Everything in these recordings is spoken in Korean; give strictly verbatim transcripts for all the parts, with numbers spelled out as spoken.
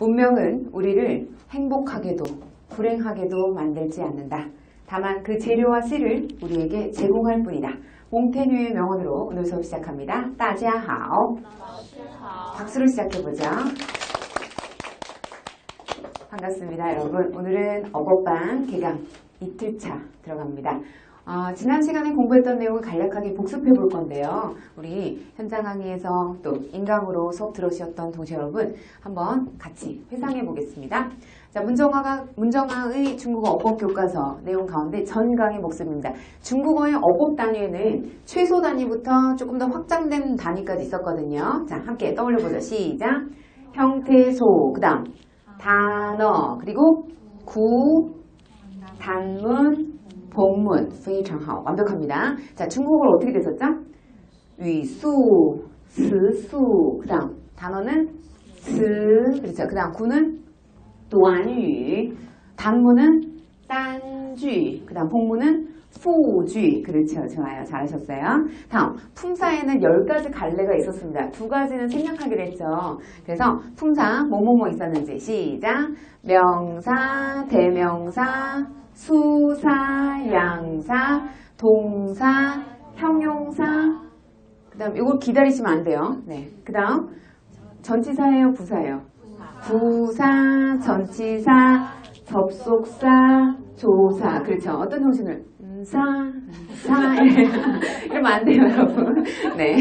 운명은 우리를 행복하게도 불행하게도 만들지 않는다. 다만 그 재료와 씨를 우리에게 제공할 뿐이다. 몽테뉴의 명언으로 오늘 수업 시작합니다. 따자하오. 박수로 시작해보자. 반갑습니다, 여러분. 오늘은 어법반 개강 이틀차 들어갑니다. 어, 지난 시간에 공부했던 내용을 간략하게 복습해 볼 건데요. 우리 현장 강의에서 또 인강으로 수업 들으셨던 동시 여러분 한번 같이 회상해 보겠습니다. 자, 문정아가, 문정아의 중국어 어법 교과서 내용 가운데 전강의 목습입니다. 중국어의 어법 단위에는 최소 단위부터 조금 더 확장된 단위까지 있었거든요. 자, 함께 떠올려 보죠. 시작. 형태소, 그 다음 단어, 그리고 구, 단문, 본문, 非常好, 완벽합니다. 자, 중국어로 어떻게 됐었죠? 위수, 스수, 그 다음 단어는 스, 그렇죠. 그 다음 구는 단유, 단문은 단쥐, 그 다음 복문은 포쥐, 그렇죠. 좋아요. 잘하셨어요. 다음, 품사에는 열 가지 갈래가 있었습니다. 두 가지는 생략하기로 했죠. 그래서 품사, 뭐뭐뭐 있었는지 시작. 명사, 대명사, 수사, 양사, 동사, 형용사. 그 다음 이걸 기다리시면 안 돼요. 네. 그 다음 전치사예요, 부사예요? 부사, 전치사, 접속사, 조사. 그렇죠. 어떤 정신을? 사, 사. 이러면 안 돼요, 여러분. 네.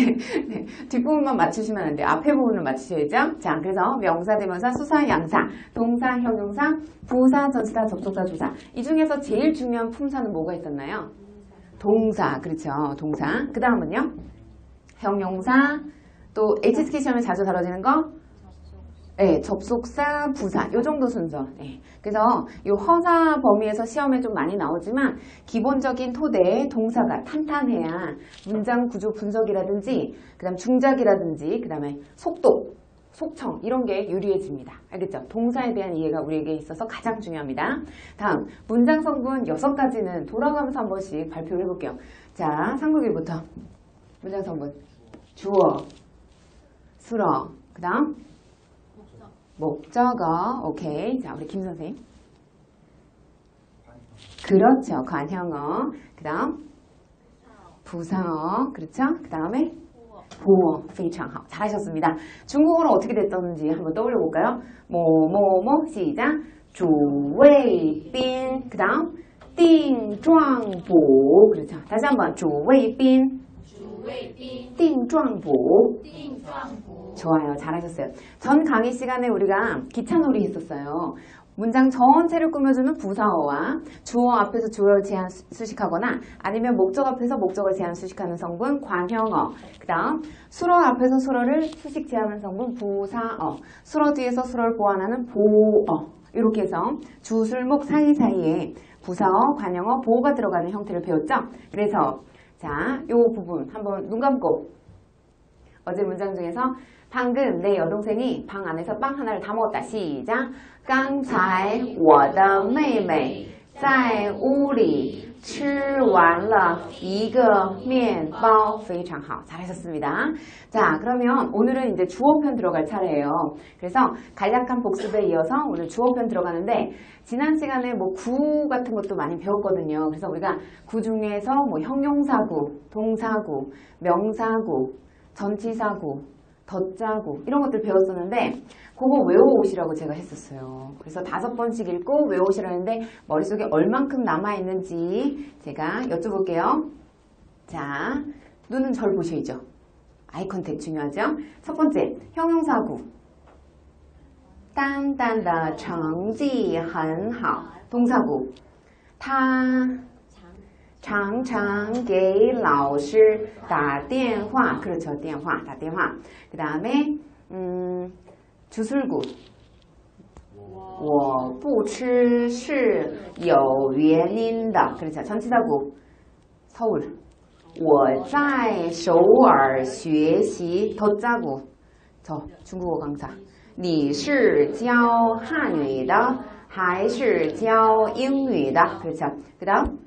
네. 뒷부분만 맞추시면 안 돼요. 앞에 부분을 맞추셔야죠. 자, 그래서 명사, 대명사, 수사, 양사, 동사, 형용사, 부사, 전치사, 접속사, 조사. 이 중에서 제일 중요한 품사는 뭐가 있었나요? 동사. 그렇죠. 동사. 그 다음은요? 형용사, 또 에이치에스케이 시험에 자주 다뤄지는 거? 네, 접속사, 부사, 요 정도 순서. 네. 그래서 요 허사 범위에서 시험에 좀 많이 나오지만 기본적인 토대의 동사가 탄탄해야 문장 구조 분석이라든지 그 다음 중작이라든지 그 다음에 속도, 속청 이런 게 유리해집니다. 알겠죠? 동사에 대한 이해가 우리에게 있어서 가장 중요합니다. 다음, 문장 성분 여섯 가지는 돌아가면서 한 번씩 발표를 해볼게요. 자, 상국이부터. 문장 성분 주어, 수러, 그 다음 목적어. 오케이. 자, 우리 김선생님. 그렇죠. 관형어. 그 다음 부사어. 그렇죠. 그 다음에 보어. 페이창하오. 잘하셨습니다. 중국어로 어떻게 됐던지 한번 떠올려 볼까요? 뭐뭐뭐 시작. 주웨이빈. 그 다음 띵状보. 그렇죠. 다시 한번 주웨이빈. 띵状보. 좋아요. 잘하셨어요. 전 강의 시간에 우리가 기차놀이 했었어요. 문장 전체를 꾸며주는 부사어와 주어 앞에서 주어를 제한 수식하거나 아니면 목적 앞에서 목적을 제한 수식하는 성분 관형어, 그 다음 수러 앞에서 수러를 수식 제한하는 성분 부사어, 수러 뒤에서 수러를 보완하는 보어, 이렇게 해서 주술목 사이사이에 부사어, 관형어, 보어가 들어가는 형태를 배웠죠? 그래서 자, 요 부분 한번 눈 감고 어제 문장 중에서 방금 내 여동생이 방 안에서 빵 하나를 다 먹었다. 시작. 刚才我的妹妹在屋里吃完了一个面包. 非常好. 잘하셨습니다. 자, 그러면 오늘은 이제 주어편 들어갈 차례예요. 그래서 간략한 복습에 이어서 오늘 주어편 들어가는데 지난 시간에 뭐 구 같은 것도 많이 배웠거든요. 그래서 우리가 구 중에서 뭐 형용사구, 동사구, 명사구, 전치사구, 덧자구 이런 것들 배웠었는데 그거 외워오시라고 제가 했었어요. 그래서 다섯 번씩 읽고 외워오시라는데 머릿속에 얼만큼 남아있는지 제가 여쭤볼게요. 자, 눈은 절 보셔야죠. 아이컨택 중요하죠. 첫 번째, 형용사구. 단단의 정지 한好. 동사구. 타 常常给老师打电话. 그렇죠. 电话, 打电话. 그 다음에 음, 주술구. 我不吃是有原因的. 그렇죠. 전치사구. 서울. 我在首尔学习. 덧자구. 저 중국어 강사. 你是教汉语的还是教英语的? 그렇죠. 그 다음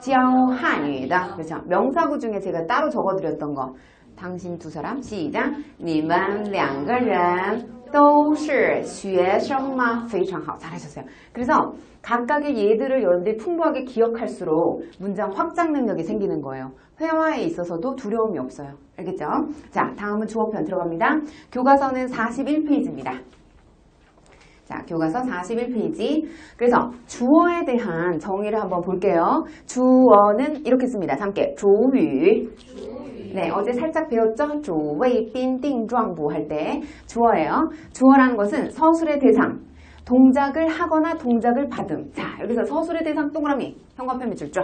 지어한유다. 그렇죠. 명사구 중에 제가 따로 적어드렸던 거. 당신 두 사람 시작. 你们两个人都是学生吗? 非常好. 잘하셨어요. 그래서 각각의 예들을 여러분들이 풍부하게 기억할수록 문장 확장 능력이 생기는 거예요. 회화에 있어서도 두려움이 없어요. 알겠죠? 자, 다음은 주어편 들어갑니다. 교과서는 사십일 페이지입니다. 자, 교과서 사십일 페이지. 그래서 주어에 대한 정의를 한번 볼게요. 주어는 이렇게 씁니다. 함께 조유. 네, 어제 살짝 배웠죠? 조웨이빈딩状부 할 때 주어예요. 주어라는 것은 서술의 대상, 동작을 하거나 동작을 받음. 자, 여기서 서술의 대상 동그라미, 형광펜 밑줄죠.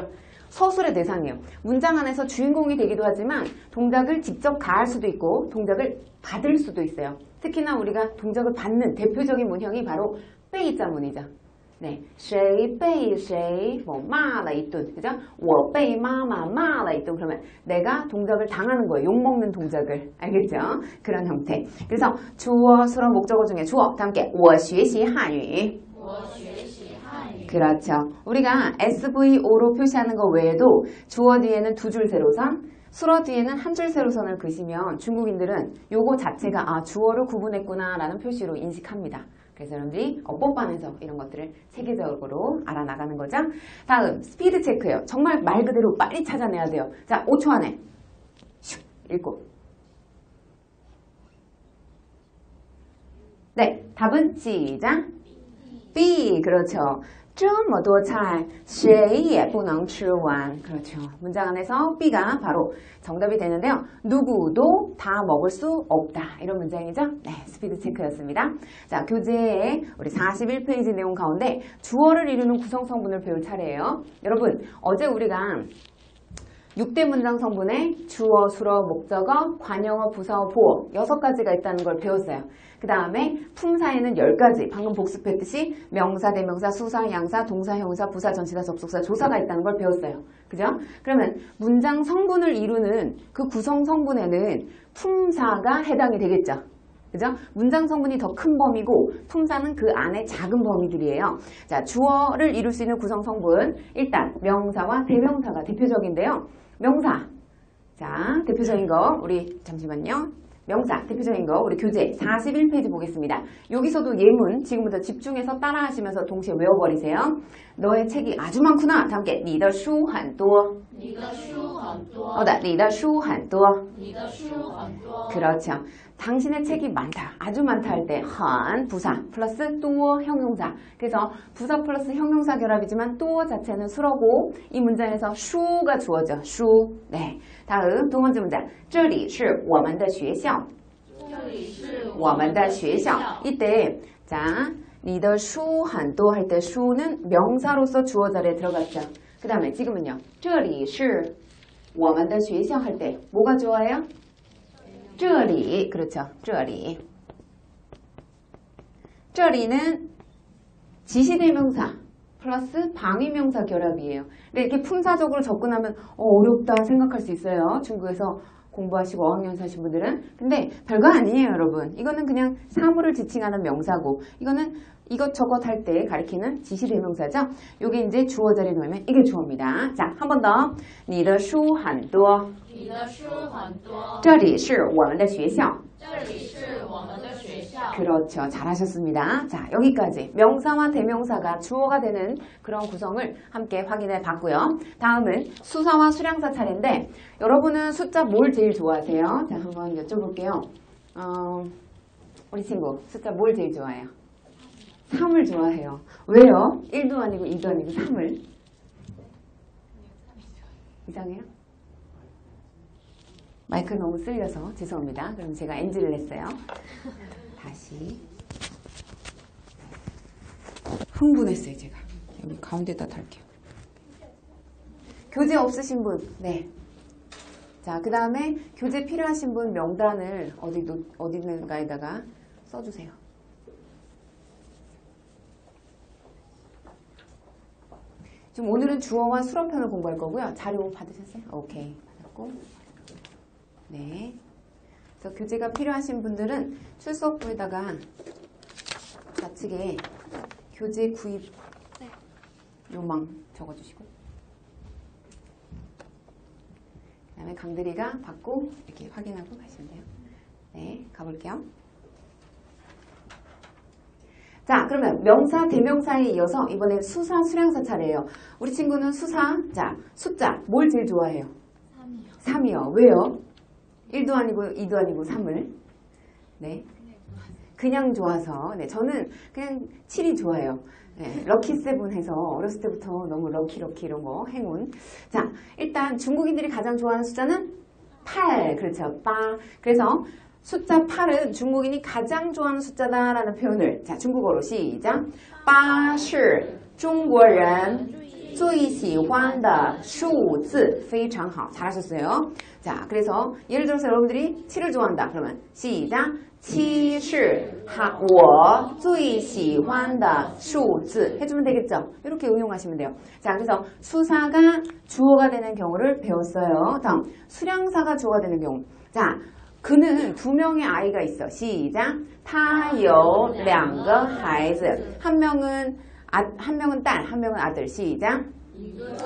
서술의 대상이에요. 문장 안에서 주인공이 되기도 하지만 동작을 직접 가할 수도 있고 동작을 받을 수도 있어요. 특히나 우리가 동작을 받는 대표적인 문형이 바로 빼이자문이죠. 네, 谁被谁뭐骂了一顿, 그죠? 我被妈妈骂了一顿. 그러면 내가 동작을 당하는 거예요. 욕먹는 동작을. 알겠죠? 그런 형태. 그래서 주어, 수로, 목적어 중에 주어, 다 함께 我学习汉语. 그렇죠. 우리가 에스브이오로 표시하는 것 외에도 주어 뒤에는 두 줄 세로선, 수어 뒤에는 한 줄 세로선을 그시면 중국인들은 요거 자체가 아, 주어를 구분했구나 라는 표시로 인식합니다. 그래서 여러분들이 어법반에서 이런 것들을 세계적으로 알아나가는 거죠. 다음, 스피드 체크예요. 정말 말 그대로 빨리 찾아내야 돼요. 자, 오 초 안에 슉 읽고. 네, 답은 시작. B, 그렇죠. 这么多菜,谁也不能吃完. 그렇죠. 문장 안에서 B가 바로 정답이 되는데요. 누구도 다 먹을 수 없다. 이런 문장이죠. 네, 스피드 체크였습니다. 자, 교재의 우리 사십일 페이지 내용 가운데 주어를 이루는 구성성분을 배울 차례예요. 여러분, 어제 우리가 육 대 문장 성분에 주어, 수어, 목적어, 관형어, 부사어, 보어 여섯 가지가 있다는 걸 배웠어요. 그 다음에 품사에는 열 가지, 방금 복습했듯이 명사, 대명사, 수사, 양사, 동사, 형사, 부사, 전치사, 접속사, 조사가 있다는 걸 배웠어요. 그죠? 그러면 문장 성분을 이루는 그 구성 성분에는 품사가 해당이 되겠죠. 그죠? 문장 성분이 더 큰 범위고 품사는 그 안에 작은 범위들이에요. 자, 주어를 이룰 수 있는 구성 성분, 일단 명사와 대명사가 대표적인데요. 명사, 자, 대표적인 거 우리 잠시만요. 명사 대표적인 거 우리 교재 사십일 페이지 보겠습니다. 여기서도 예문 지금부터 집중해서 따라하시면서 동시에 외워버리세요. 너의 책이 아주 많구나. 다 함께 你的书很多. 你的书很多. 어다. 你的书很多. 你的书很多. 그렇죠. 당신의 책이 많다, 아주 많다 할 때 한 부사 플러스 또 형용사. 그래서 부사 플러스 형용사 결합이지만 또 자체는 수어고 이 문장에서 슈가 주어져. 슈. 네. 다음 두 번째 문장. 这里是我们的学校. 这里是我们的学校. 이때 자, 你的书很多 할 때 슈는 명사로서 주어 자리에 들어갔죠. 그 다음에 지금은요. 这里是我们的学校 할 때 뭐가 주어예요? 这里, 그렇죠. 这里. 这里는 지시대명사 플러스 방위명사 결합이에요. 근데 이렇게 품사적으로 접근하면 어, 어렵다 생각할 수 있어요. 중국에서 공부하시고 어학연 사신 분들은. 근데 별거 아니에요, 여러분. 이거는 그냥 사물을 지칭하는 명사고, 이거는 이것저것 할 때 가리키는 지시대명사죠. 요게 이제 주어 자리에 놓으면 이게 주어입니다. 자, 한 번 더. 你的书很多. 你的书很多. 这里是我们的学校. 这里是我们的学校. 그렇죠. 잘하셨습니다. 자, 여기까지 명사와 대명사가 주어가 되는 그런 구성을 함께 확인해 봤고요. 다음은 수사와 수량사 차례인데 여러분은 숫자 뭘 제일 좋아하세요? 자, 한번 여쭤볼게요. 어, 우리 친구 숫자 뭘 제일 좋아해요? 삼을 좋아해요. 왜요? 일도 아니고 이도 아니고 삼을. 이상해요? 마이크 너무 쓸려서 죄송합니다. 그럼 제가 엔지를 냈어요. 다시. 흥분했어요, 제가. 여기 가운데다 달게요. 교재 없으신 분, 네. 자, 그 다음에 교재 필요하신 분 명단을 어디, 어디 있는가에다가 써주세요. 지금 오늘은 주어와 수어편을 공부할 거고요. 자료 받으셨어요? 오케이, 받았고. 네. 그래서 교재가 필요하신 분들은 출석부에다가 좌측에 교재 구입 요망 적어주시고, 그 다음에 강대리가 받고 이렇게 확인하고 가시면 돼요. 네, 가볼게요. 자, 그러면 명사, 대명사에 이어서 이번에 수사, 수량사 차례예요. 우리 친구는 수사, 자, 숫자, 뭘 제일 좋아해요? 삼이요. 삼이요. 왜요? 일도 아니고 이도 아니고 삼을. 네. 그냥 좋아서. 네, 저는 그냥 칠이 좋아요. 네, 럭키 세븐 해서 어렸을 때부터 너무 럭키 럭키 이런 거, 행운. 자, 일단 중국인들이 가장 좋아하는 숫자는 팔. 그렇죠. 빠. 그래서 숫자 팔은 중국인이 가장 좋아하는 숫자다라는 표현을, 자, 중국어로 시작. 팔십, 중국인 最喜欢的数字非常好. 잘하셨어요. 자, 그래서 예를 들어서 여러분들이 칠을 좋아한다. 그러면 시작. 칠是我最喜欢的数字. 해주면 되겠죠? 이렇게 응용하시면 돼요. 자, 그래서 수사가 주어가 되는 경우를 배웠어요. 다음, 수량사가 주어가 되는 경우. 자, 그는 두 명의 아이가 있어. 시작. 他有两个孩子. 한 명은 아, 한 명은 딸, 한 명은 아들. 시작.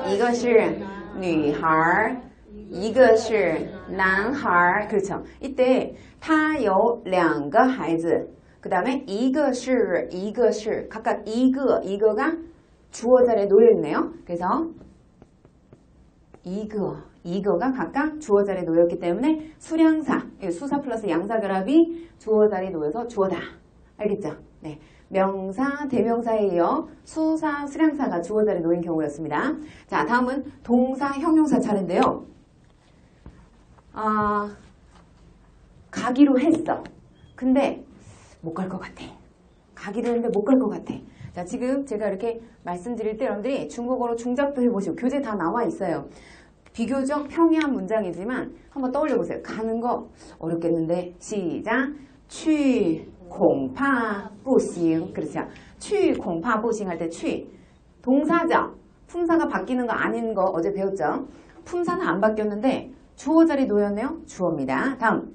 一个是女孩,一个是男孩. 그렇죠. 이때 他有两个孩子. 그 다음에 一个是,一个是 각각 一个, 一个가 주어 자리에 놓여 있네요. 그래서 一个, 一个가 각각 주어 자리에 놓였기 때문에 수량사, 수사 플러스 양사 결합이 주어 자리에 놓여서 주어다. 알겠죠? 네. 명사, 대명사에 이어 수사, 수량사가 주어 자리에 놓인 경우였습니다. 자, 다음은 동사, 형용사 차례인데요. 아, 가기로 했어. 근데 못 갈 것 같아. 가기로 했는데 못 갈 것 같아. 자, 지금 제가 이렇게 말씀드릴 때 여러분들이 중국어로 중작도 해보시고 교재 다 나와 있어요. 비교적 평이한 문장이지만 한번 떠올려보세요. 가는 거 어렵겠는데. 시작. 취. 공파不行. 그렇죠. 취 공파不行 할 때 취 동사죠. 품사가 바뀌는 거 아닌 거 어제 배웠죠. 품사는 안 바뀌었는데 주어 자리 놓였네요. 주어입니다. 다음,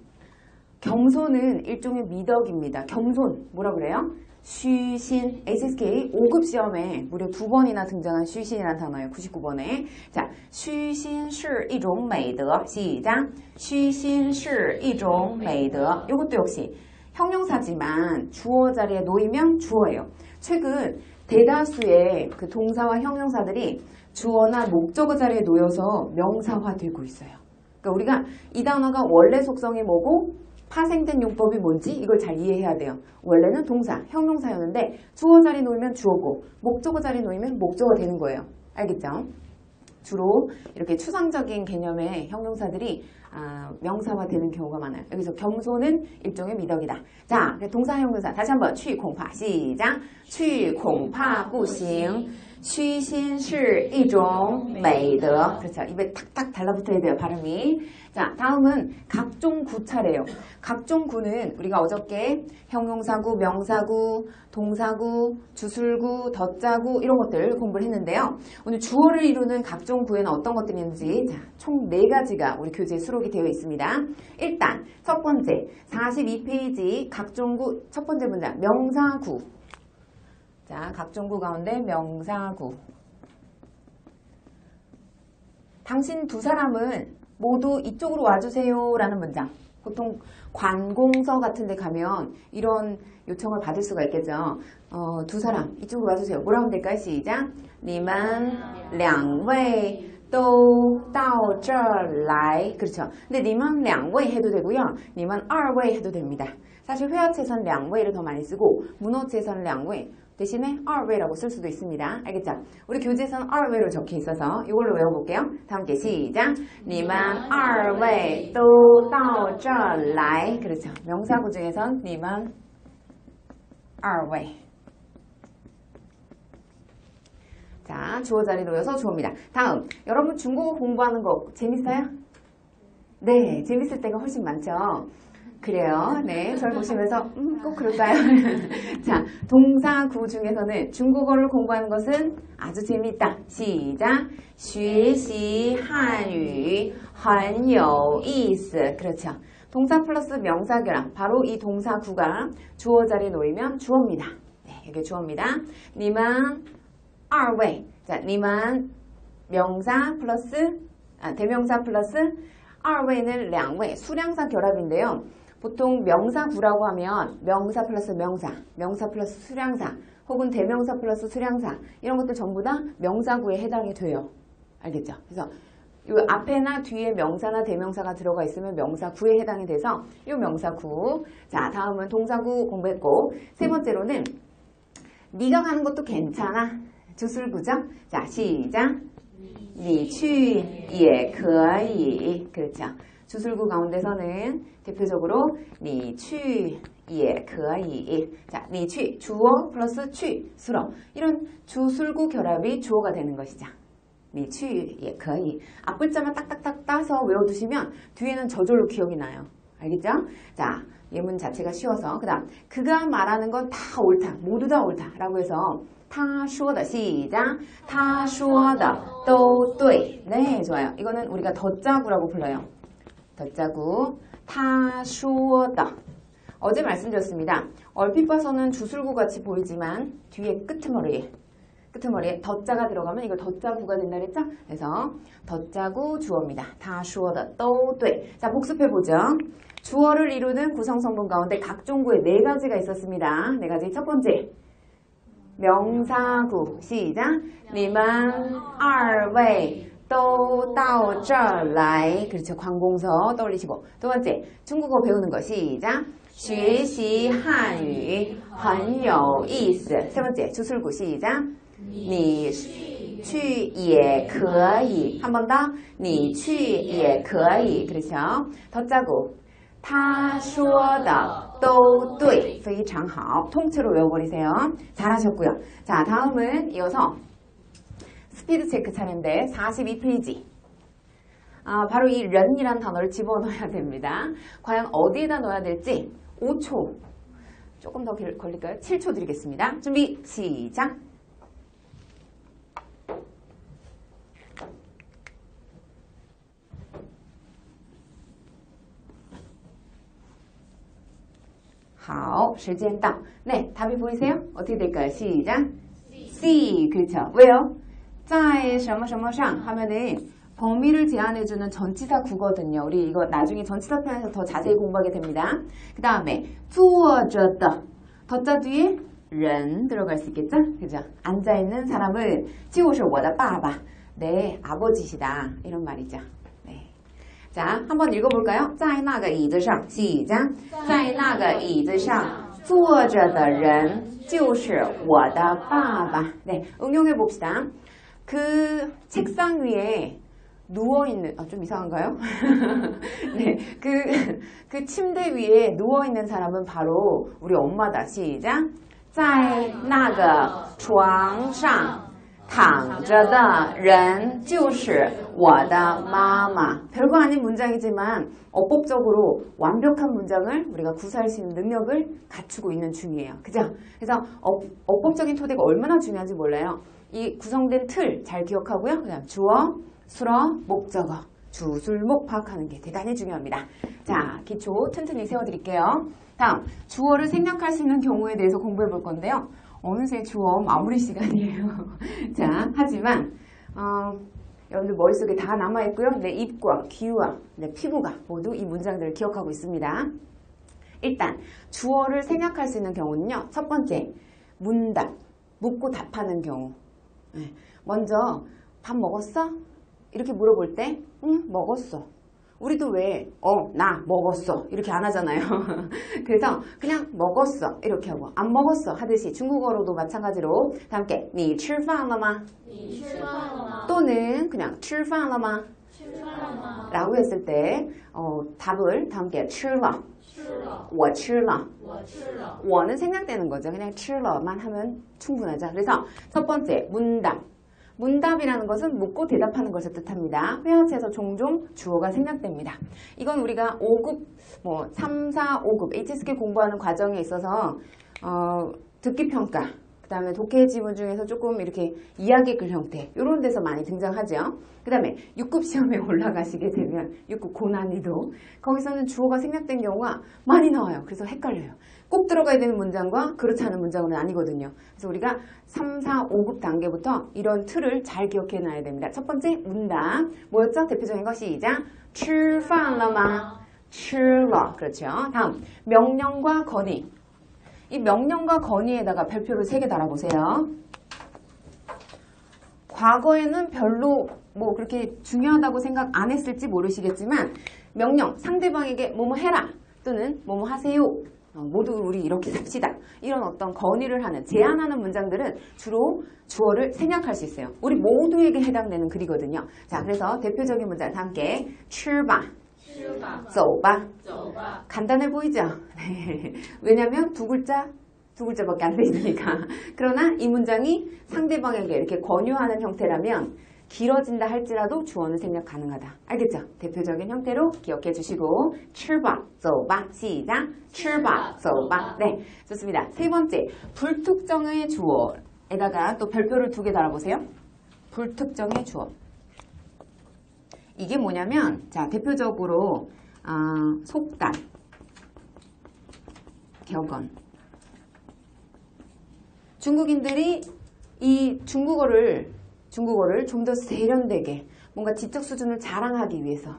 겸손은 일종의 미덕입니다. 겸손 뭐라 그래요? 쉬신. 에이치에스케이 오 급 시험에 무려 두 번이나 등장한 쉬신이라는 단어예요. 구십구 번에. 자, 쉬신是一种美德. 시작. 쉬신是一种美德. 이것도 역시 형용사지만 주어 자리에 놓이면 주어예요. 최근 대다수의 그 동사와 형용사들이 주어나 목적어 자리에 놓여서 명사화되고 있어요. 그러니까 우리가 이 단어가 원래 속성이 뭐고 파생된 용법이 뭔지 이걸 잘 이해해야 돼요. 원래는 동사, 형용사였는데 주어 자리에 놓이면 주어고 목적어 자리에 놓이면 목적어 되는 거예요. 알겠죠? 주로 이렇게 추상적인 개념의 형용사들이 아, 명사화되는 경우가 많아요. 여기서 겸손은 일종의 미덕이다. 자, 동사, 형용사 다시 한번 취공파 시작. 취공파不行. 취신是一种美德. 그렇죠. 입에 탁탁 달라붙어야 돼요, 발음이. 자, 다음은 각종 구차례예요. 각종 구는 우리가 어저께 형용사구, 명사구, 동사구, 주술구, 덧자구 이런 것들 공부를 했는데요. 오늘 주어를 이루는 각종 구에는 어떤 것들이 있는지 총 네 가지가 우리 교재에 수록이 되어 있습니다. 일단 첫 번째, 사십이 페이지 각종 구 첫 번째 문장, 명사구. 자, 각종구 가운데 명사구. 당신 두 사람은 모두 이쪽으로 와주세요 라는 문장. 보통 관공서 같은 데 가면 이런 요청을 받을 수가 있겠죠. 어, 두 사람 이쪽으로 와주세요. 뭐라고 하면 될까요? 시작. 你们两位都到这儿来. 그렇죠. 근데 你们两位 해도 되고요. 你们二位 해도 됩니다. 사실 회화체선 량웨이를 더 많이 쓰고 문어체선 량웨이 대신에 알 웨이라고 쓸 수도 있습니다. 알겠죠? 우리 교재에서는 알 웨이로 적혀 있어서 이걸로 외워볼게요. 다 함께 시작. 你们二位都到这来. 그렇죠. 명사구 중에선 你们二位. 자, 주어 자리 놓여서 주어입니다. 다음, 여러분 중국어 공부하는 거 재밌어요? 네, 재밌을 때가 훨씬 많죠. 그래요. 네, 저를 보시면서 음, 꼭 그럴까요? 자, 동사구 중에서는 중국어를 공부하는 것은 아주 재미있다. 시작. 学习汉语很有意思. 그렇죠. 동사 플러스 명사 결합. 바로 이 동사구가 주어 자리에 놓이면 주어입니다. 네, 이게 주어입니다. 你们二位. 자, 你们 명사 플러스 아, 대명사 플러스 알 웨이는 량웨이 수량사 결합인데요. 보통 명사구라고 하면 명사 플러스 명사, 명사 플러스 수량사, 혹은 대명사 플러스 수량사 이런 것들 전부 다 명사구에 해당이 돼요. 알겠죠? 그래서 이 앞에나 뒤에 명사나 대명사가 들어가 있으면 명사구에 해당이 돼서 이 명사구. 자, 다음은 동사구 공부했고, 세 번째로는 네가 가는 것도 괜찮아. 주술구죠? 자, 시작. 니去也可以. 그렇죠. 주술구 가운데서는 대표적으로 니去也可以. 자, 니去 주어 플러스 去 수로. 이런 주술구 결합이 주어가 되는 것이죠. 니去也可以. 앞글자만 딱딱딱 따서 외워두시면 뒤에는 저절로 기억이 나요. 알겠죠? 자, 예문 자체가 쉬워서. 그 다음, 그가 말하는 건 다 옳다, 모두 다 옳다 라고 해서 他说的, 시작. 他说的都对. 네, 좋아요. 이거는 우리가 덧자구라고 불러요. 덧자구. 他说的. 어제 말씀드렸습니다. 얼핏 봐서는 주술구 같이 보이지만 뒤에 끄트머리에 끄트머리에 덧자가 들어가면 이거 덧자구가 된다 그랬죠? 그래서 덧자구 주어입니다. 他说的都对. 자, 복습해보죠. 주어를 이루는 구성성분 가운데 각종 구에 네 가지가 있었습니다. 네 가지. 첫 번째, 명사구. 시작. 你们二位都到这儿来. 그렇죠. 관공서 떠올리시고. 두 번째, 중국어 배우는 거. 시작. 学习汉语很有意思. 세 번째, 주술구. 시작. 你去也可以. 한 번 더. 你去也可以. 그렇죠. 덧자구. 他说的都对非常好. 통째로 외워버리세요. 잘하셨고요. 자, 다음은 이어서 스피드 체크 차례인데 사십이 페이지. 아, 바로 이 런이란 단어를 집어넣어야 됩니다. 과연 어디에다 넣어야 될지 오 초, 조금 더 걸릴까요? 칠 초 드리겠습니다. 준비 시작. 하오, 시간到. 네, 답이 보이세요? 어떻게 될까요? 시작. C. 그렇죠. 왜요? 在什么什么上 하면은 범위를 제한해주는 전치사구거든요. 우리 이거 나중에 전치사 편에서 더 자세히 공부하게 됩니다. 그 다음에 坐着的. 덧자 뒤에 人 들어갈 수 있겠죠? 그죠? 앉아있는 사람은 就是我的爸爸. 네, 아버지시다. 이런 말이죠. 자, 한번 읽어볼까요? 在那个椅子上. 시작. 在那个椅子上坐着的人就是我的爸爸. 네, 응용해봅시다. 그 책상 위에 누워있는, 아, 좀 이상한가요? 네, 그, 그 침대 위에 누워있는 사람은 바로 우리 엄마다. 시작. 在那个床上 躺着的人就是我的妈妈. 별거 아닌 문장이지만 어법적으로 완벽한 문장을 우리가 구사할 수 있는 능력을 갖추고 있는 중이에요. 그죠? 그래서 어, 어법적인 토대가 얼마나 중요한지 몰라요. 이 구성된 틀 잘 기억하고요. 그 다음 주어, 수러, 목적어, 주술목 파악하는 게 대단히 중요합니다. 자, 기초 튼튼히 세워드릴게요. 다음, 주어를 생략할 수 있는 경우에 대해서 공부해 볼 건데요. 어느새 주어 마무리 시간이에요. 자, 하지만 어, 여러분들 머릿속에 다 남아있고요. 내 입과 귀와 내 피부가 모두 이 문장들을 기억하고 있습니다. 일단 주어를 생략할 수 있는 경우는요. 첫 번째, 문답, 묻고 답하는 경우. 먼저 밥 먹었어? 이렇게 물어볼 때 응, 먹었어. 우리도 왜, 어, 나 먹었어 이렇게 안 하잖아요. 그래서 그냥 먹었어 이렇게 하고 안 먹었어 하듯이 중국어로도 마찬가지로 다 함께 你吃饭了吗? 你吃饭了吗? 또는 그냥 吃饭了吗? 吃饭了吗? 라고 했을 때 어, 답을 다 함께 吃了我吃了我는 생략되는 거죠. 그냥 吃了만 하면 충분하죠. 그래서 첫 번째, 문답. 문답이라는 것은 묻고 대답하는 것을 뜻합니다. 회화체에서 종종 주어가 생략됩니다. 이건 우리가 오 급, 뭐 삼, 사, 오 급 에이치에스케이 공부하는 과정에 있어서 어, 듣기평가, 그 다음에 독해 지문 중에서 조금 이렇게 이야기글 형태 이런 데서 많이 등장하죠. 그 다음에 육 급 시험에 올라가시게 되면 육 급 고난이도 거기서는 주어가 생략된 경우가 많이 나와요. 그래서 헷갈려요. 꼭 들어가야 되는 문장과 그렇지 않은 문장은 아니거든요. 그래서 우리가 삼, 사, 오 급 단계부터 이런 틀을 잘 기억해 놔야 됩니다. 첫 번째, 문답. 뭐였죠? 대표적인 것이 시작. 吃饭了吗?吃了. 그렇죠. 다음, 명령과 건의. 이 명령과 건의에다가 별표를 세 개 달아보세요. 과거에는 별로 뭐 그렇게 중요하다고 생각 안 했을지 모르시겠지만 명령, 상대방에게 뭐뭐 해라 또는 뭐뭐 하세요. 모두 우리 이렇게 삽시다. 이런 어떤 건의를 하는, 제안하는 문장들은 주로 주어를 생략할 수 있어요. 우리 모두에게 해당되는 글이거든요. 자, 그래서 대표적인 문장 다 함께 출발, 쏘바, 간단해 보이죠? 네. 왜냐하면 두 글자, 두 글자밖에 안 되니까. 그러나 이 문장이 상대방에게 이렇게 권유하는 형태라면 길어진다 할지라도 주어는 생략 가능하다. 알겠죠? 대표적인 형태로 기억해 주시고, 출발, 쏘바, 시작, 출발, 쏘바. 네, 좋습니다. 세 번째, 불특정의 주어에다가 또 별표를 두 개 달아보세요. 불특정의 주어. 이게 뭐냐면, 자, 대표적으로 어, 속단, 격언. 중국인들이 이 중국어를 중국어를 좀 더 세련되게, 뭔가 지적 수준을 자랑하기 위해서,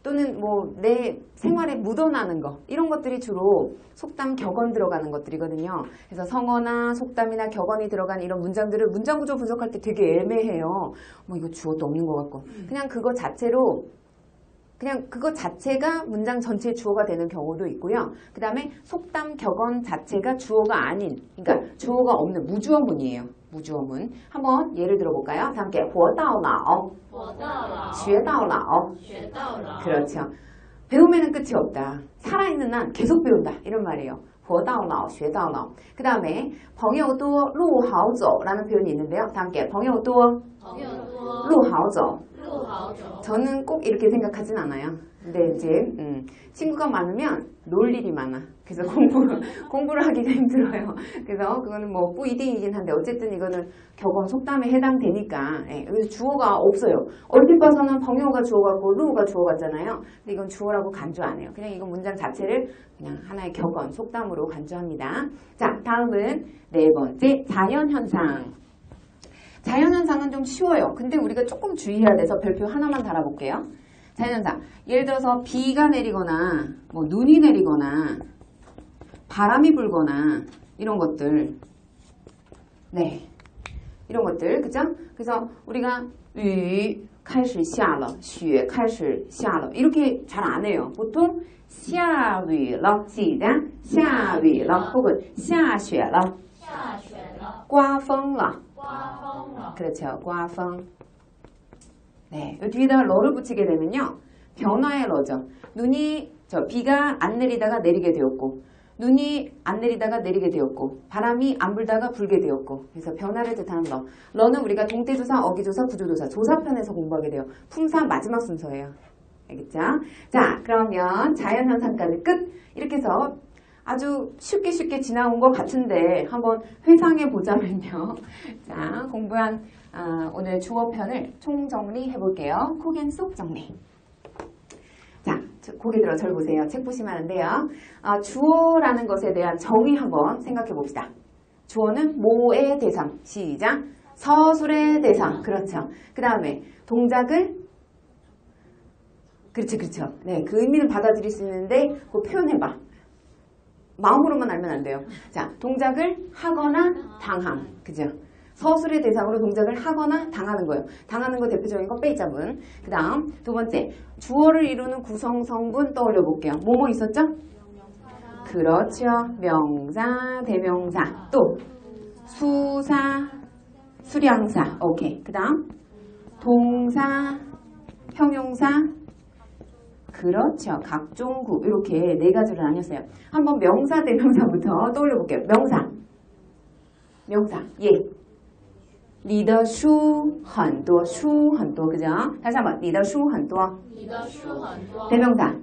또는 뭐 내 생활에 묻어나는 거, 이런 것들이 주로 속담, 격언 들어가는 것들이거든요. 그래서 성어나 속담이나 격언이 들어간 이런 문장들을 문장구조 분석할 때 되게 애매해요. 뭐 이거 주어도 없는 것 같고. 그냥 그거 자체로, 그냥 그거 자체가 문장 전체의 주어가 되는 경우도 있고요. 그 다음에 속담, 격언 자체가 주어가 아닌, 그러니까 주어가 없는 무주어문이에요. 무주어문. 한번 예를 들어볼까요? 다 함께 活到老,学到老. 그렇죠. 배움에는 끝이 없다. 살아있는 한 계속 배운다. 이런 말이에요. 活到老,学到老. 그 다음에 朋友多,路好走라는 표현이 있는데요. 다 함께 朋友多,路好走. 저는 꼭 이렇게 생각하진 않아요. 근데 이제 음, 친구가 많으면 놀 일이 많아. 그래서 공부, 공부를 하기가 힘들어요. 그래서 그거는 뭐 뿌이딩이긴 한데 어쨌든 이거는 격언 속담에 해당되니까. 예, 여기서 주어가 없어요. 얼핏 봐서는 벙여가 주어가고 루가 주어가잖아요. 근데 이건 주어라고 간주 안 해요. 그냥 이건 문장 자체를 그냥 하나의 격언 속담으로 간주합니다. 자, 다음은 네 번째, 자연현상. 자연현상은 좀 쉬워요. 근데 우리가 조금 주의해야 돼서 별표 하나만 달아볼게요. 자연현상. 예를 들어서 비가 내리거나, 뭐 눈이 내리거나, 바람이 불거나, 이런 것들. 네. 이런 것들. 그죠? 그래서 우리가, 雨开始下了,雪开始下了. 이렇게 잘 안 해요. 보통, 下雨了, 시작. 下雨了, 혹은 下雪了, 刮风了. 그렇죠. 과펑. 네, 이 뒤에다가 러를 붙이게 되면요, 변화의 러죠. 눈이, 저 비가 안 내리다가 내리게 되었고, 눈이 안 내리다가 내리게 되었고, 바람이 안 불다가 불게 되었고. 그래서 변화를 뜻하는 러. 러는 우리가 동태조사, 어기조사, 부조조사, 조사편에서 공부하게 돼요. 품사 마지막 순서예요. 알겠죠? 자, 그러면 자연현상까지 끝. 이렇게 해서 아주 쉽게 쉽게 지나온 것 같은데 한번 회상해 보자면요. 자, 공부한 아, 오늘 주어편을 총정리해 볼게요. 콕앤쏙 정리. 자, 고개 들어 절 보세요. 책 보시면 하는데요. 아, 주어라는 것에 대한 정의 한번 생각해 봅시다. 주어는 모의 대상, 시작. 서술의 대상, 그렇죠. 그 다음에 동작을, 그렇죠, 그렇죠. 네, 그 의미는 받아들일 수 있는데 그거 표현해봐. 마음으로만 알면 안 돼요. 자, 동작을 하거나 당함. 그죠? 서술의 대상으로 동작을 하거나 당하는 거예요. 당하는 거 대표적인 거 빼이자문. 그 다음, 두 번째. 주어를 이루는 구성 성분 떠올려 볼게요. 뭐뭐 있었죠? 그렇죠. 명사, 대명사. 또, 수사, 수량사. 오케이. 그 다음, 동사, 형용사. 그렇죠. 각종 구, 이렇게 네 가지로 나뉘었어요. 한번 명사, 대명사부터 떠올려 볼게요. 명사, 명사, 예. 리더 수, 헌도, 수, 헌도, 그죠? 다시 한번, 리더 수, 헌도. 대명사,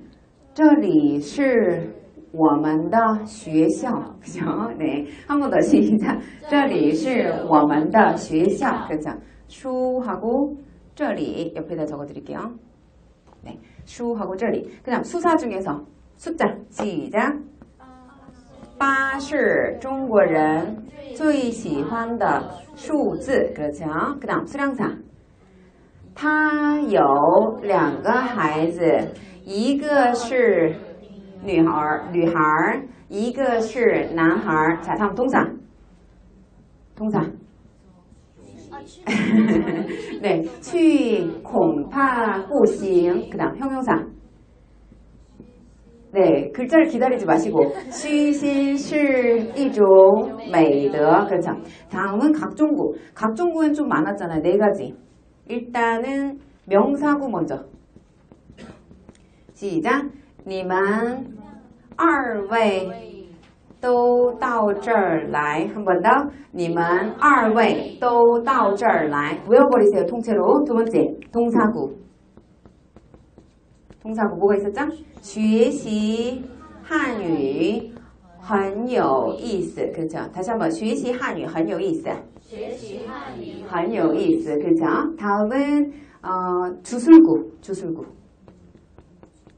这里是我们的学校, 그죠? 네, 한번 더 시작. 这里是我们的学校, 그죠? 수하고 这里 옆에다 적어드릴게요. 네, 슈하고 저리. 그 다음 수사 중에서 숫자, 시작. 팔십, 중국인 最喜欢的数字, 그렇죠. 그 다음 수량사. 他有两个孩子一个是女孩女孩一个是男孩. 자, 다음 동사. 동사. 네, 去恐怕不行. 그다음 형용사. 네, 글자를 기다리지 마시고. 쉬,신,시,一种美德. 그렇죠. 다음은 각종구. 각종구는 좀 많았잖아요. 네 가지. 일단은 명사구 먼저. 시작. 你们二位都到这儿来. 한 번 더. 你们二位都到这儿来. 외워버리세요. 통째로. 두 번째. 동사구. 동사구 뭐가 있었죠? 学习汉语很有意思. 그렇죠? 다시 한번 学习汉语很有意思很有意思. 그렇죠? 다음은 어, 주술구. 주술구.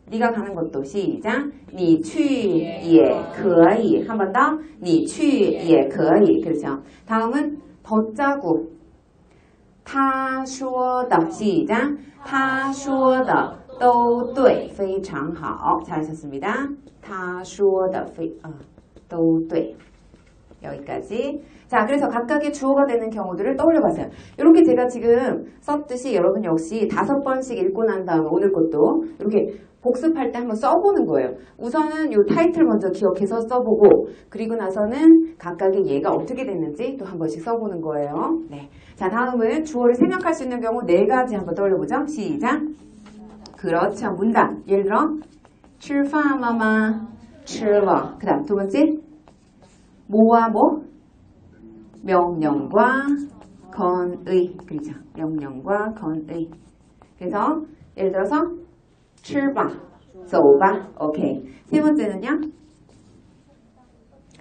네가 가는 것도 시작. 你去也可以. 한 번 더. 你去也可以. 그렇죠? 다음은 덧자구. 他说的 시작. 他说的 都对,非常好. 잘하셨습니다. 他说的非,都对. 여기까지. 자, 그래서 각각의 주어가 되는 경우들을 떠올려봤어요. 이렇게 제가 지금 썼듯이 여러분 역시 다섯 번씩 읽고 난 다음에 오늘 것도 이렇게 복습할 때 한번 써보는 거예요. 우선은 이 타이틀 먼저 기억해서 써보고, 그리고 나서는 각각의 예가 어떻게 됐는지 또 한 번씩 써보는 거예요. 네. 자, 다음은 주어를 생략할 수 있는 경우 네 가지 한번 떠올려보죠. 시작. 그렇죠. 문단. 예를 들어 吃饭了吗吃了. 그 다음 두 번째 뭐와 뭐? 명령과 건의. 그렇죠. 명령과 건의. 그래서 예를 들어서 吃吧走吧. 오케이. 세 번째는요.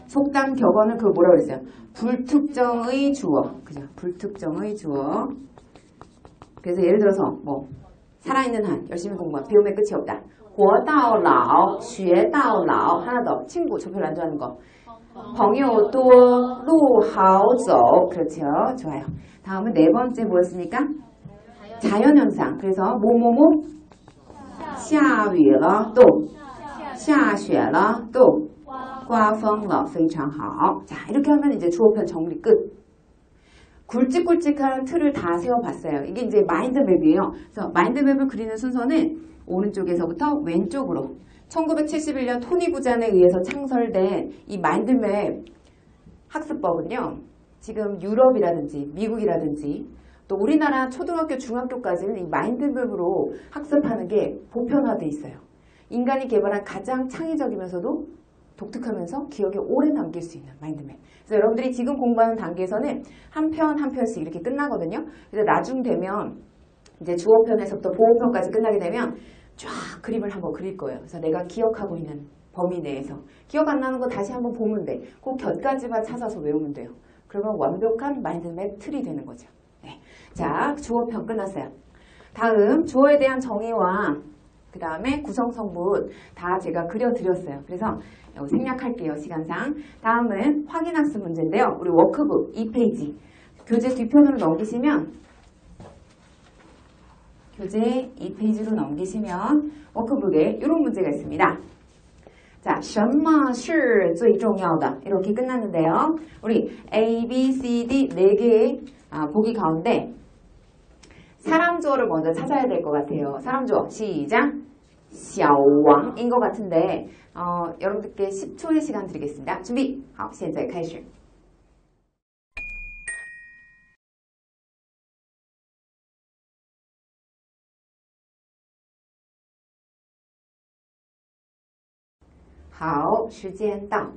속담 격언을 그걸 뭐라고 그랬어요? 불특정의 주어. 그죠. 불특정의 주어. 그래서 예를 들어서 뭐 살아있는 한 열심히 공부한 비움의 끝이 없다. 活到老,学到老. 하나 더. 친구, 저 별로 안 좋아하는 거. 朋友多,路好走. 그렇죠. 좋아요. 다음은 네 번째 뭐였습니까? 자연현상. 그래서 뭐뭐뭐? 下雨了. 또 下雪了. 또 刮风了. 非常好. 자, 이렇게 하면 이제 주어편 정리 끝. 굵직굵직한 틀을 다 세워봤어요. 이게 이제 마인드맵이에요. 그래서 마인드맵을 그리는 순서는 오른쪽에서부터 왼쪽으로. 천구백칠십일 년 토니 구잔에 의해서 창설된 이 마인드맵 학습법은요. 지금 유럽이라든지 미국이라든지 또 우리나라 초등학교, 중학교까지는 이 마인드맵으로 학습하는 게 보편화되어 있어요. 인간이 개발한 가장 창의적이면서도 독특하면서 기억에 오래 남길 수 있는 마인드맵. 그래서 여러분들이 지금 공부하는 단계에서는 한 편 한 편씩 이렇게 끝나거든요. 그래서 나중 되면 이제 주어편에서부터 보호편까지 끝나게 되면 쫙 그림을 한번 그릴 거예요. 그래서 내가 기억하고 있는 범위 내에서. 기억 안 나는 거 다시 한번 보면 돼. 그 곁까지만 찾아서 외우면 돼요. 그러면 완벽한 마인드맵 틀이 되는 거죠. 네. 자, 주어편 끝났어요. 다음 주어에 대한 정의와 그 다음에 구성성분 다 제가 그려드렸어요. 그래서 생략할게요. 시간상. 다음은 확인학습 문제인데요. 우리 워크북 이 페이지. 교재 뒤편으로 넘기시면 교재 이 페이지로 넘기시면 워크북에 이런 문제가 있습니다. 자, 什么是最重要的? 이렇게 끝났는데요. 우리 A, B, C, D 네 개의 아, 보기 가운데 사람 주어를 먼저 찾아야 될 것 같아요. 사람 주어 시작. 小王인 것 같은데 어, 여러분들께 십 초의 시간 드리겠습니다. 준비. 好,现在开始. 하오, 시간 다.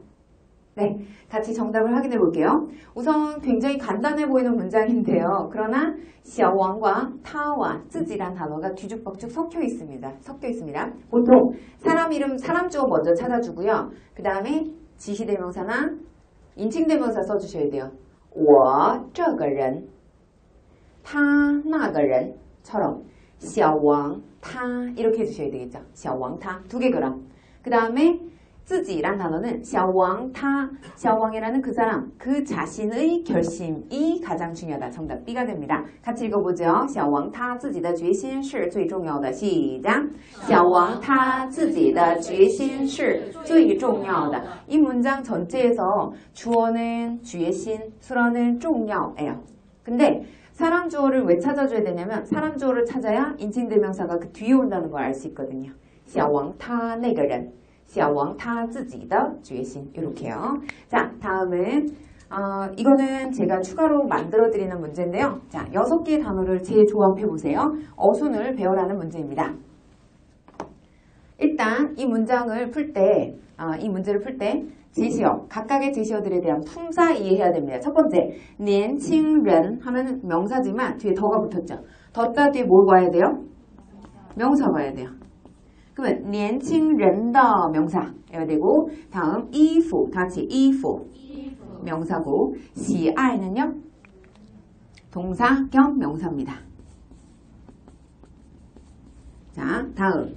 네, 같이 정답을 확인해 볼게요. 우선 굉장히 간단해 보이는 문장인데요. 그러나 小王과 他와 自己라는 단어가 뒤죽박죽 섞여 있습니다. 섞여 있습니다. 보통 사람 이름, 사람 주어 먼저 찾아주고요. 그 다음에 지시대명사나 인칭대명사 써주셔야 돼요. 我这个人, 他那个人처럼 小王他 이렇게 해주셔야 되겠죠. 小王他두 개 그럼. 그 다음에 自己란 단어는 샤왕 타, 샤왕이라는 그 사람, 그 자신의 결심이 가장 중요하다. 정답 B가 됩니다. 같이 읽어보죠. 샤왕 타, 自己的决心是最重要的. 시작! 샤왕 타, 自己的决心是最重要的. 이 문장 전체에서 주어는 주예신, 수어는 重要예요. 근데 사람 주어를 왜 찾아줘야 되냐면 사람 주어를 찾아야 인칭대명사가 그 뒤에 온다는 걸 알 수 있거든요. 샤왕 타, 那个人. 샤왕 타, 自己的决心. 이렇게요. 자, 다음은 어, 이거는 제가 추가로 만들어드리는 문제인데요. 자, 여섯 개의 단어를 재조합해보세요. 어순을 배우라는 문제입니다. 일단 이 문장을 풀 때, 어, 이 문제를 풀 때 제시어, 각각의 제시어들에 대한 품사 이해해야 됩니다. 첫 번째, 年轻人 하면 명사지만 뒤에 더가 붙었죠. 더다 뒤에 뭘 봐야 돼요? 명사 봐야 돼요. 그러면 年轻人的 명사여야 되고, 다음 衣服, 다 같이 衣服 명사고, 喜爱는요 동사 겸 명사입니다. 자, 다음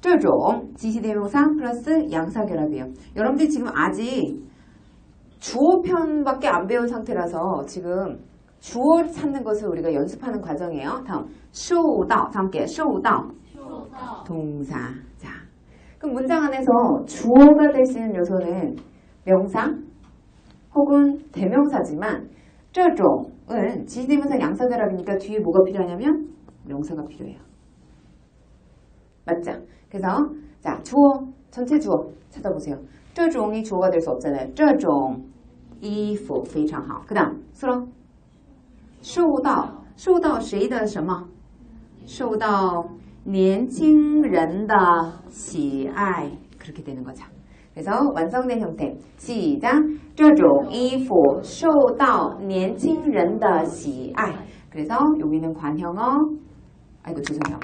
这种 지시대명사 플러스 양사결합이에요. 여러분들이 지금 아직 주어편밖에 안 배운 상태라서 지금 주어 찾는 것을 우리가 연습하는 과정이에요. 다음 受到, 다 함께 受到 동사. 자, 그럼 문장 안에서 주어가 될 수 있는 요소는 명사 혹은 대명사지만 这种은 지시대명사 양사결합이니까 뒤에 뭐가 필요하냐면 명사가 필요해요. 맞죠? 그래서 자, 주어, 전체 주어 찾아보세요. 这种이 주어가 될 수 없잖아요. 这种衣服非常好. 그 다음, 수로 受到受到谁的什么受到年轻人的喜爱. 그렇게 되는 거죠. 그래서 완성된 형태. 시작! 这种衣服受到年轻人的喜爱. 그래서 여기는 관형어, 아이고 죄송해요.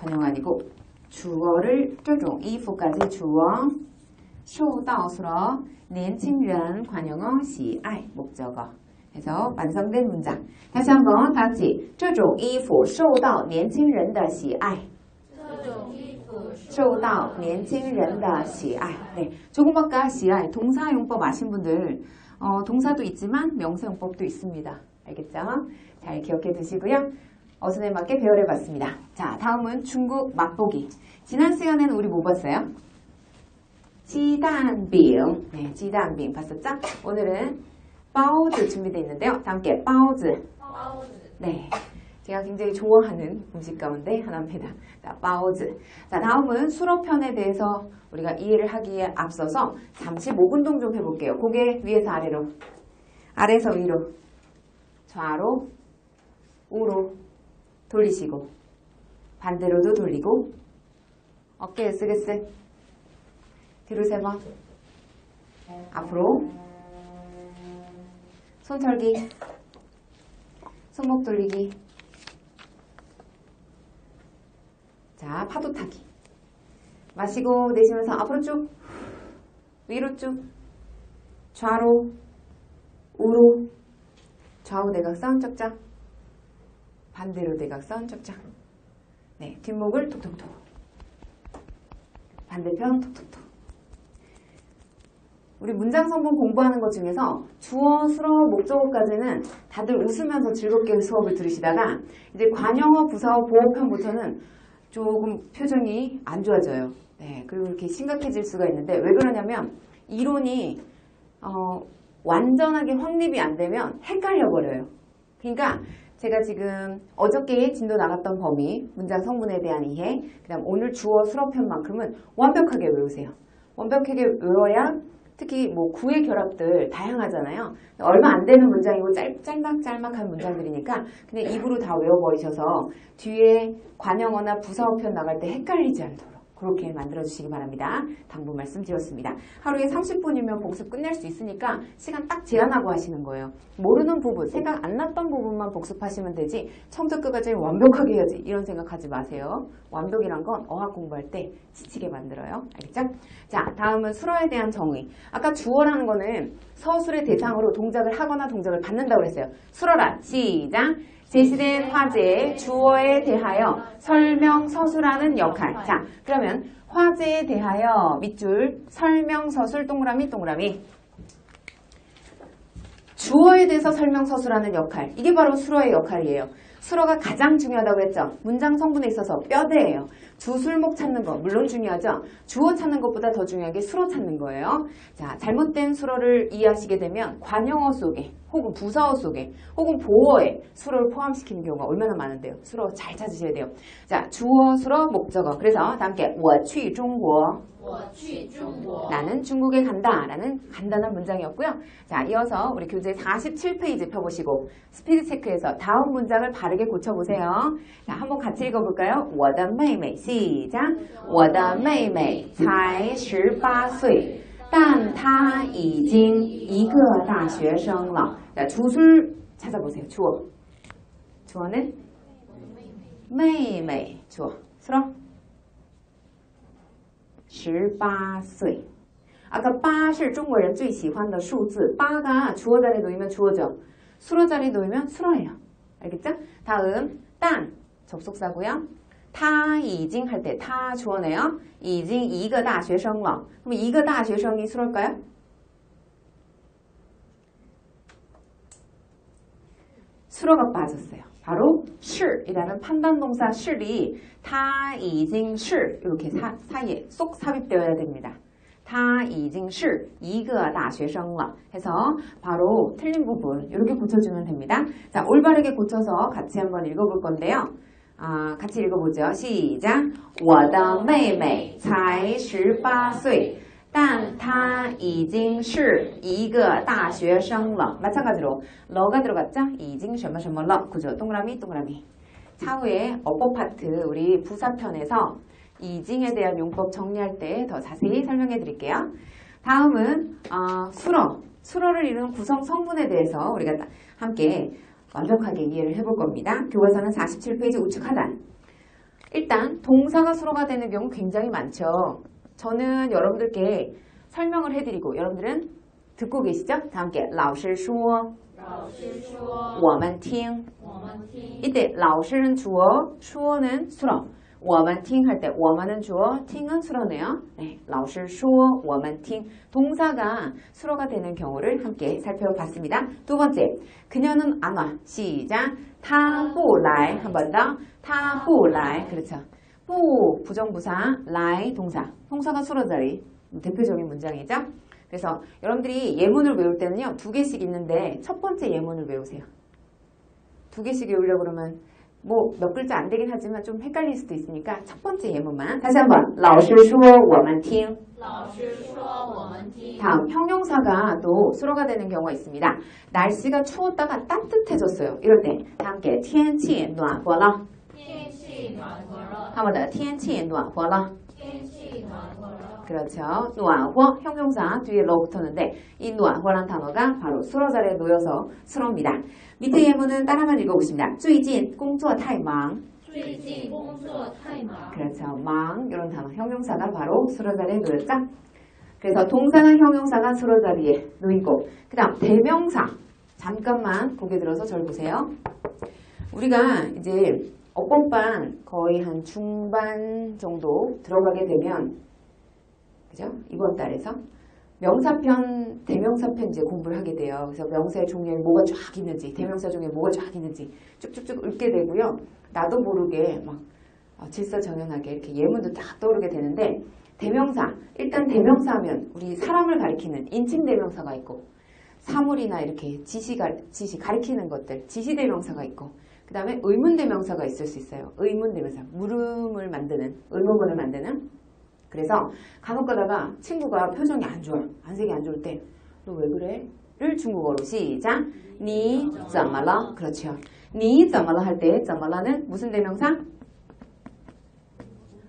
관형 아니고 주어를 这种衣服까지 주어, 受到수러, 年轻人 관형어, 喜爱 목적어. 그래서 완성된 문장. 다시 한번 다 같이 这种衣服受到年轻人的喜爱. 受到年轻人的喜爱. 네, 조금 아까 喜爱 동사 용법 아신 분들 어, 동사도 있지만 명사 용법도 있습니다. 알겠죠? 잘 기억해 두시고요. 어순에 맞게 배열해 봤습니다. 자, 다음은 중국 맛보기. 지난 시간에는 우리 뭐 봤어요? 지단빙. 네, 지단빙 봤었죠? 오늘은 바오즈 준비되어 있는데요. 다 함께 바오즈. 네, 제가 굉장히 좋아하는 음식 가운데 하나입니다. 자, 바오즈. 자, 다음은 수로편에 대해서 우리가 이해를 하기에 앞서서 잠시 목 운동 좀 해볼게요. 고개 위에서 아래로, 아래에서 위로, 좌로, 우로 돌리시고, 반대로도 돌리고, 어깨 으쓱으쓱, 뒤로 세 번, 앞으로, 손 털기, 손목 돌리기, 자, 파도 타기. 마시고 내쉬면서 앞으로 쭉, 위로 쭉, 좌로, 우로, 좌우 대각선 쫙쫙, 반대로 대각선 쫙쫙. 네, 뒷목을 톡톡톡, 반대편 톡톡톡. 우리 문장 성분 공부하는 것 중에서 주어, 수로, 목적어까지는 다들 웃으면서 즐겁게 수업을 들으시다가 이제 관형어, 부사어, 보호편부터는 조금 표정이 안 좋아져요. 네, 그리고 이렇게 심각해질 수가 있는데, 왜 그러냐면 이론이 어, 완전하게 확립이 안 되면 헷갈려 버려요. 그러니까 제가 지금 어저께 진도 나갔던 범위, 문장 성분에 대한 이해, 그 다음 오늘 주어 수로편만큼은 완벽하게 외우세요. 완벽하게 외워야 특히 뭐 구의 결합들 다양하잖아요. 얼마 안 되는 문장이고 짧, 짤막짤막한 문장들이니까 그냥 입으로 다 외워버리셔서 뒤에 관형어나 부사어편 나갈 때 헷갈리지 않도록 그렇게 만들어주시기 바랍니다. 당부 말씀드렸습니다. 하루에 삼십 분이면 복습 끝낼 수 있으니까 시간 딱 제한하고 하시는 거예요. 모르는 부분, 생각 안 났던 부분만 복습하시면 되지 청적 끝까지 완벽하게 해야지 이런 생각하지 마세요. 완벽이란 건 어학 공부할 때 지치게 만들어요. 알겠죠? 자, 다음은 술어에 대한 정의. 아까 주어라는 거는 서술의 대상으로 동작을 하거나 동작을 받는다고 그랬어요. 술어란 시작! 제시된 화제의 주어에 대하여 설명, 서술하는 역할. 자, 그러면 화제에 대하여 밑줄 설명, 서술, 동그라미, 동그라미. 주어에 대해서 설명, 서술하는 역할. 이게 바로 술어의 역할이에요. 술어가 가장 중요하다고 그랬죠. 문장 성분에 있어서 뼈대예요. 주술목 찾는 거 물론 중요하죠. 주어 찾는 것보다 더 중요한 게 술어 찾는 거예요. 자, 잘못된 술어를 이해하시게 되면 관형어 속에 혹은 부사어 속에 혹은 보어에 술어를 포함시키는 경우가 얼마나 많은데요. 술어 잘 찾으셔야 돼요. 자, 주어, 술어, 목적어. 그래서 다 함께 我去中国 나는 중국에 간다 라는 간단한 문장이었고요. 자, 이어서 우리 교재 사십칠 페이지 펴보시고 스피드 체크해서 다음 문장을 발음 고쳐보세요. 자, 한번 같이 읽어볼까요? 我的妹妹 시작! 我的妹妹才十八岁但她已经一个大学生了 자, 주술 찾아보세요. 주어. 주어는? 妹妹 주어. 수로? 십팔 세. 아까 八是中国人最喜欢的数字 八가 주어 자리에 놓이면 주어죠. 수로 자리에 놓이면 수로예요. 알겠죠? 다음, 딴, 접속사고요. 타, 이징 할 때 타 주어네요. 이징, 이거 다학생了 그럼 이거 다학생이 수로일까요? 수로가 빠졌어요. 바로, 是이라는 판단동사 是이 타, 이징, 是 이렇게 사, 사이에 쏙 삽입되어야 됩니다. 他已经是一个大学生了 해서 바로 틀린 부분 이렇게 고쳐주면 됩니다. 자, 올바르게 고쳐서 같이 한번 읽어볼 건데요. 아, 같이 읽어보죠. 시작! 我的妹妹才十八岁但她已经是一个大学生了 마찬가지로 러가 들어갔죠? 已经什么什么了 그죠? 동그라미 동그라미. 차후에 어법 파트 우리 부사편에서 이징에 대한 용법 정리할 때 더 자세히 설명해 드릴게요. 다음은 어, 술어, 술어를 이루는 구성 성분에 대해서 우리가 함께 완벽하게 이해를 해볼 겁니다. 교과서는 사십칠 페이지 우측 하단. 일단 동사가 술어가 되는 경우 굉장히 많죠. 저는 여러분들께 설명을 해드리고 여러분들은 듣고 계시죠? 다 함께 老师说我们听 이때 老师는 주어, 说는 술어. 我们听 할 때 我们은 주어, 听은 수로네요. 네, 老师说我们听 동사가 수로가 되는 경우를 함께 살펴봤습니다. 두 번째, 그녀는 안 와. 시작. 她不来 한 번 더. 她不来 그렇죠. 不 부정부사, 来 동사. 동사가 수로 자리. 대표적인 문장이죠. 그래서 여러분들이 예문을 외울 때는요, 두 개씩 있는데 첫 번째 예문을 외우세요. 두 개씩 외우려고 그러면 뭐 몇 글자 안 되긴 하지만 좀 헷갈릴 수도 있으니까 첫 번째 예문만 다시 한번 老师说我们听 다음 형용사가 또 수로가 되는 경우가 있습니다. 날씨가 추웠다가 따뜻해졌어요. 이럴 때 다 함께 天气暖和了 한번 더 天气暖和了 그렇죠. 暖和 형용사 뒤에 러 붙었는데 이 暖和라는 단어가 바로 수로 자리에 놓여서 수로입니다. 밑에 예문은 따라만 읽어보겠습니다. 最近工作太忙 最近工作太忙 그렇죠. 忙 이런 단어 형용사가 바로 수로 자리에 놓였죠. 그래서 동사나 형용사가 수로 자리에 놓이고 그 다음 대명사 잠깐만 고개 들어서 절 보세요. 우리가 이제 어법반 거의 한 중반 정도 들어가게 되면 그죠? 이번 달에서 명사편, 대명사편 이제 공부를 하게 돼요. 그래서 명사의 종류에 뭐가 쫙 있는지, 대명사 종류에 뭐가 쫙 있는지 쭉쭉쭉 읽게 되고요. 나도 모르게 막 질서정연하게 이렇게 예문도 딱 떠오르게 되는데 대명사, 일단 대명사면 우리 사람을 가리키는 인칭 대명사가 있고 사물이나 이렇게 지시가, 지시 가리키는 것들, 지시 대명사가 있고 그 다음에 의문 대명사가 있을 수 있어요. 의문 대명사, 물음을 만드는, 의문문을 만드는 그래서 간혹 가다가 친구가 표정이 안 좋아, 안색이 안 좋을 때 너 왜 그래? 를 중국어로 시작! 你怎么了? 그렇죠. 你怎么了? 할 때 怎么了는 무슨 대명사?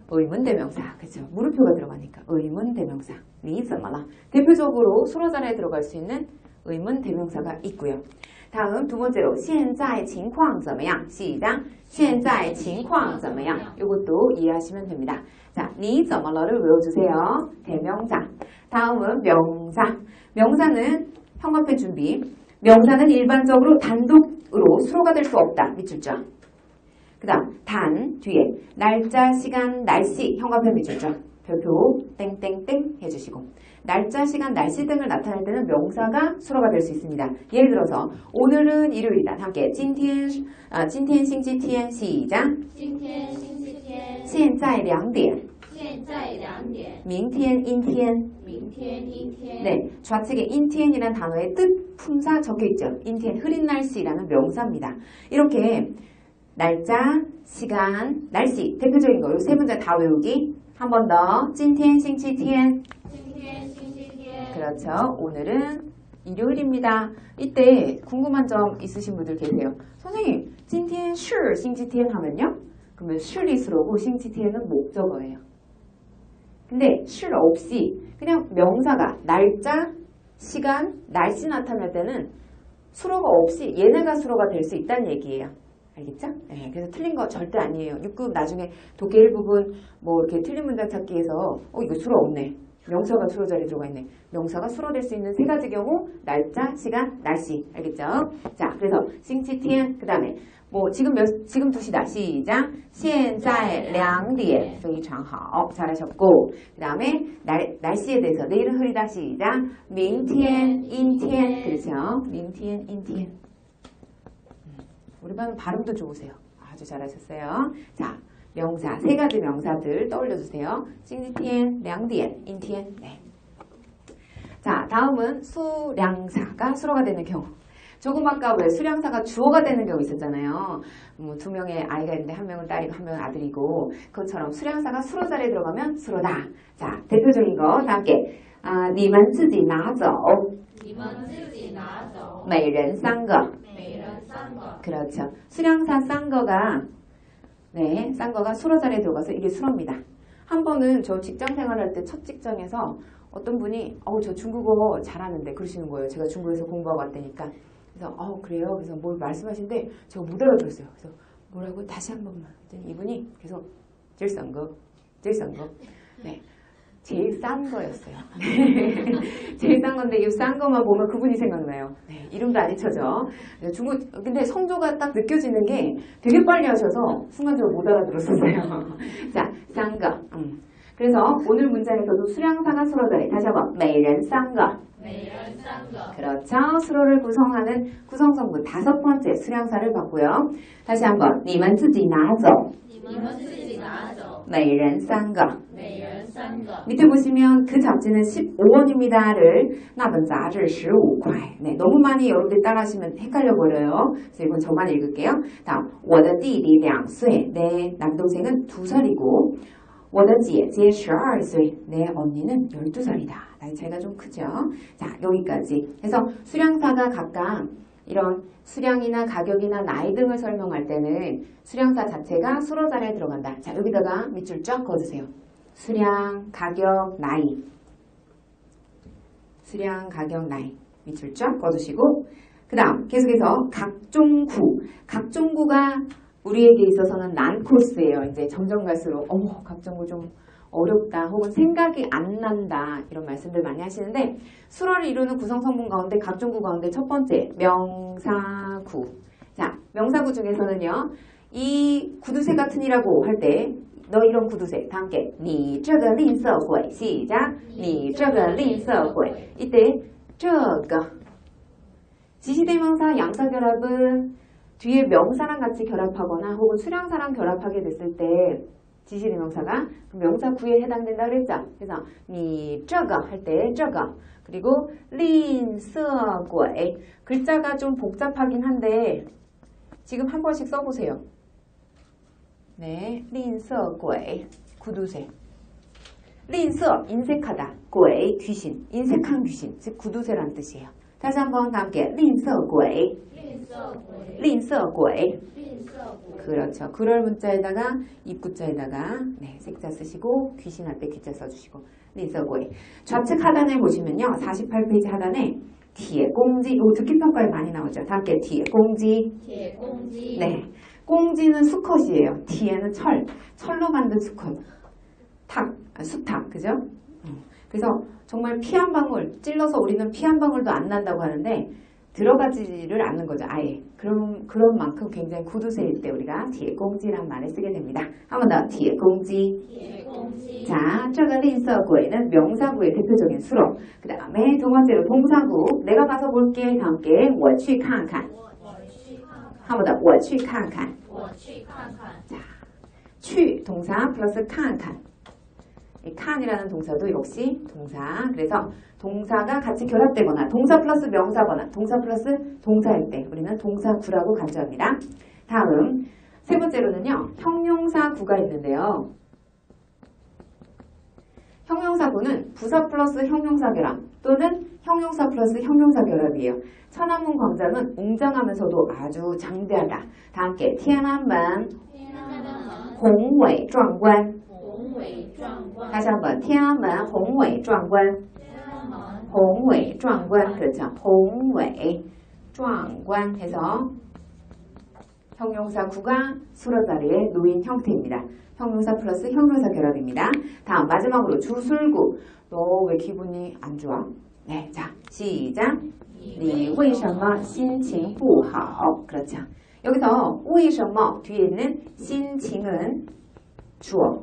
의문 대명사. 그렇죠. 물음표가 들어가니까 의문 대명사. 你怎么了? 대표적으로 수로 자리에 들어갈 수 있는 의문 대명사가 있고요. 다음 두 번째로 现在情况怎么样? 시작! 现在情况怎么样? 이것도 이해하시면 됩니다. 자, 你怎么了를 외워주세요. 대명사. 다음은 명사. 명사는 형용사 준비. 명사는 일반적으로 단독으로 수로가 될 수 없다. 밑줄죠. 그 다음 단 뒤에 날짜, 시간, 날씨 형용사 밑줄죠. 별표 땡땡땡 해주시고 날짜, 시간, 날씨 등을 나타낼 때는 명사가 수로가 될 수 있습니다. 예를 들어서 오늘은 일요일이다. 함께 찐텐, 아, 찐텐, 싱지티엔 시작 찐텐, 싱지티엔 现在两点 现在两点 明天, 阴天 明天, 阴天 네, 좌측에 인티엔이라는 단어의 뜻, 품사 적혀있죠. 인티엔, 흐린 날씨라는 명사입니다. 이렇게 날짜, 시간, 날씨 대표적인 거 요 세 문제 다 외우기 한 번 더, 찐티엔, 싱치티엔. 그렇죠. 오늘은 일요일입니다. 이때 궁금한 점 있으신 분들 계세요. 선생님, 찐티엔, 슐, 싱치티엔 하면요? 그러면 슐이 수로고, 싱치티엔은 목적어예요. 근데 슐 없이 그냥 명사가 날짜, 시간, 날씨 나타낼 때는 수로가 없이 얘네가 수로가 될 수 있다는 얘기예요. 알겠죠? 네, 그래서 틀린 거 절대 아니에요. 육급 나중에 독해 일부분 뭐 이렇게 틀린 문장 찾기에서 어 이거 수로 없네. 명사가 수로 자리에 들어가 있네. 명사가 수로 될 수 있는 세 가지 경우 날짜, 시간, 날씨. 알겠죠? 자, 그래서 싱치티엔 그다음에 뭐 지금 몇 지금 두 시다. 시작. 现在两点. 非常好. 잘하셨고. 그다음에 날 날씨에 대해서 내일은 흐리다. 시작. 明天阴天. 그렇죠? 明天阴天. 우리 반은 발음도 좋으세요. 아주 잘하셨어요. 자, 명사, 세 가지 명사들 떠올려주세요. 징디티엔, 량디엔, 인티엔. 네. 자, 다음은 수량사가 수로가 되는 경우. 조금 아까 왜 수량사가 주어가 되는 경우 있었잖아요. 뭐 두 명의 아이가 있는데 한 명은 딸이고 한 명은 아들이고 그것처럼 수량사가 수로 자리에 들어가면 수로다. 자, 대표적인 거 다 함께 아, 你们自己拿走 你们自己拿走 每人三个 그렇죠. 수량사 싼거가 네, 싼거가 수로 자리에 들어가서 이게 수로입니다. 한 번은 저 직장 생활할 때 첫 직장에서 어떤 분이 어우 저 중국어 잘하는데 그러시는 거예요. 제가 중국에서 공부하고 왔다니까. 그래서 어 그래요. 그래서 뭘 말씀하시는데 제가 못 알아들었어요. 그래서 뭐라고 다시 한 번만. 이분이 계속 제일 싼 거, 제일 싼 거. 네. 제일 싼 거였어요. 제일 싼 건데 이 싼 것만 보면 그분이 생각나요. 네, 이름도 안 잊혀져. 중국 근데 성조가 딱 느껴지는 게 되게 빨리 하셔서 순간적으로 못 알아들었었어요. 자, 싼 거. 음. 그래서 오늘 문장에서도 수량사가 수로 자리 다시 한번 매일 싼 거. 그렇죠. 수로를 구성하는 구성성분 다섯 번째 수량사를 봤고요. 다시 한번 你们自己拿走 每人三个 밑에 보시면 그 잡지는 십오 원입니다를 那本杂志 십오块 네, 너무 많이 여러분들이 따라하시면 헷갈려버려요. 그래서 이건 저만 읽을게요. 다음 我的弟弟两岁 네, 남동생은 두 살이고 我的姐姐十二岁 네, 언니는 열두 살이다. 나이 차이가 좀 크죠? 자, 여기까지 해서 수량사가 각각 이런 수량이나 가격이나 나이 등을 설명할 때는 수량사 자체가 수로 자리에 들어간다. 자, 여기다가 밑줄 쫙 그어주세요. 수량, 가격, 나이 수량, 가격, 나이 밑줄 쫙 그어주시고 그 다음 계속해서 각종 구 각종 구가 우리에게 있어서는 난코스예요. 이제 점점 갈수록 어머 각종 구 좀 어렵다 혹은 생각이 안 난다 이런 말씀들 많이 하시는데 수로를 이루는 구성성분 가운데 각종 구 가운데 첫 번째 명사구 자 명사구 중에서는요 이 구두쇠 같으니라고 할 때 너 이런 구두쇠 다 함께 你这个吝啬鬼 시작 你这个吝啬鬼 이때 这个 지시대명사 양사결합은 뒤에 명사랑 같이 결합하거나 혹은 수량사랑 결합하게 됐을 때 지시대명사가 명사구에 해당된다 그랬죠. 그래서 你这个 할 때 这个 그리고 吝啬鬼 글자가 좀 복잡하긴 한데 지금 한 번씩 써보세요. 네, 吝啬鬼 구두쇠. 吝啬 인색하다. 鬼 귀신. 인색한 귀신. 즉 구두쇠란 뜻이에요. 다시 한번 함께 吝啬鬼 吝啬鬼 그렇죠. 그럴 문자에다가 입구자에다가 네, 색자 쓰시고 귀신 앞에 귀자 써주시고 吝啬鬼 좌측 하단에 보시면요. 사십팔 페이지 하단에 뒤에 공지, 이거 듣기평가에 많이 나오죠. 다 함께 뒤에 공지. 뒤에 공지. 네. 공지는 수컷이에요. 뒤에는 철. 철로 만든 수컷. 탁, 아, 수탉. 그죠? 그래서 정말 피 한 방울, 찔러서 우리는 피 한 방울도 안 난다고 하는데 들어가지를 않는 거죠. 아예. 그런, 그런 만큼 굉장히 구두쇠일 때 우리가 뒤에 공지란 말을 쓰게 됩니다. 한 번 더 뒤에 공지. 뒤에 공지. 자, 쩌가리인서구에는 명사구의 대표적인 수로. 그 다음에 두 번째로 동사구. 내가 가서 볼게. 다 함께 워취캉칸. 한 번 더 워취캉칸. 자, 취 동사 플러스 칸칸. 이 칸이라는 동사도 역시 동사. 그래서 동사가 같이 결합되거나 동사 플러스 명사거나 동사 플러스 동사일 때 우리는 동사구라고 간주합니다. 다음 세 번째로는요. 형용사구가 있는데요. 형용사구는 부사 플러스 형용사 결합 또는 형용사 플러스 형용사 결합이에요. 천안문 광장은 웅장하면서도 아주 장대하다. 다 함께 티안안문 공웨이壮관. 다시 한번 티안안문 공웨이壮관. 공웨이壮관. 그렇죠. 공웨이壮관 해서 형용사구가 수로 자리에 놓인 형태입니다. 형용사 플러스 형용사 결합입니다. 다음 마지막으로 주술구. 너 왜 기분이 안 좋아? 네, 자 시작. 你为什么心情不好? 그렇죠. 여기서 为什么 뒤에 있는 心情은 주어,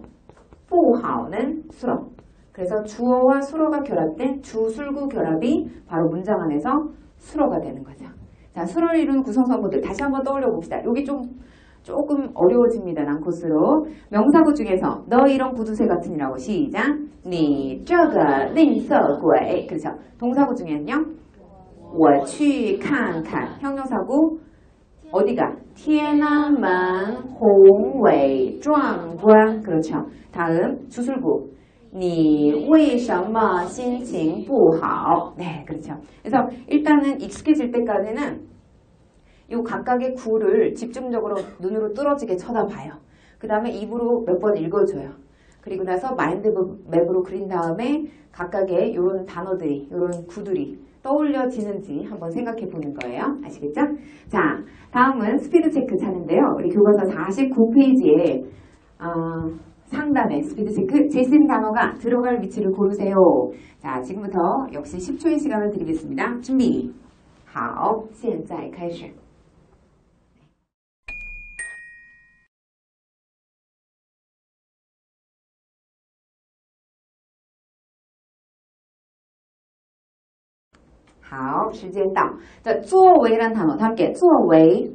不好는 수로. 그래서 주어와 수로가 결합된 주술구 결합이 바로 문장 안에서 수로가 되는 거죠. 자, 수로를 이루는 구성성분들 다시 한번 떠올려 봅시다. 여기 좀 조금 어려워집니다. 난코스로. 명사구 중에서 너 이런 구두쇠 같으니라고 시작. 你这个吝啬鬼. 그렇죠. 동사구 중에는요. 我去看看. 형용사구 어디가? 天安门宏伟壮观. 그렇죠. 다음 주술구. 你为什么心情不好? 네, 그렇죠. 그래서 일단은 익숙해질 때까지는 이 각각의 구를 집중적으로 눈으로 뚫어지게 쳐다봐요. 그 다음에 입으로 몇 번 읽어줘요. 그리고 나서 마인드맵으로 그린 다음에 각각의 이런 단어들이, 이런 구들이 떠올려지는지 한번 생각해 보는 거예요. 아시겠죠? 자, 다음은 스피드 체크 차는데요. 우리 교과서 사십구 페이지에 어, 상단에 스피드 체크 재쓰는 단어가 들어갈 위치를 고르세요. 자, 지금부터 역시 십 초의 시간을 드리겠습니다. 준비. 好,现在开始. 자, 시간到. 자, 作为라는 단어 함께 作为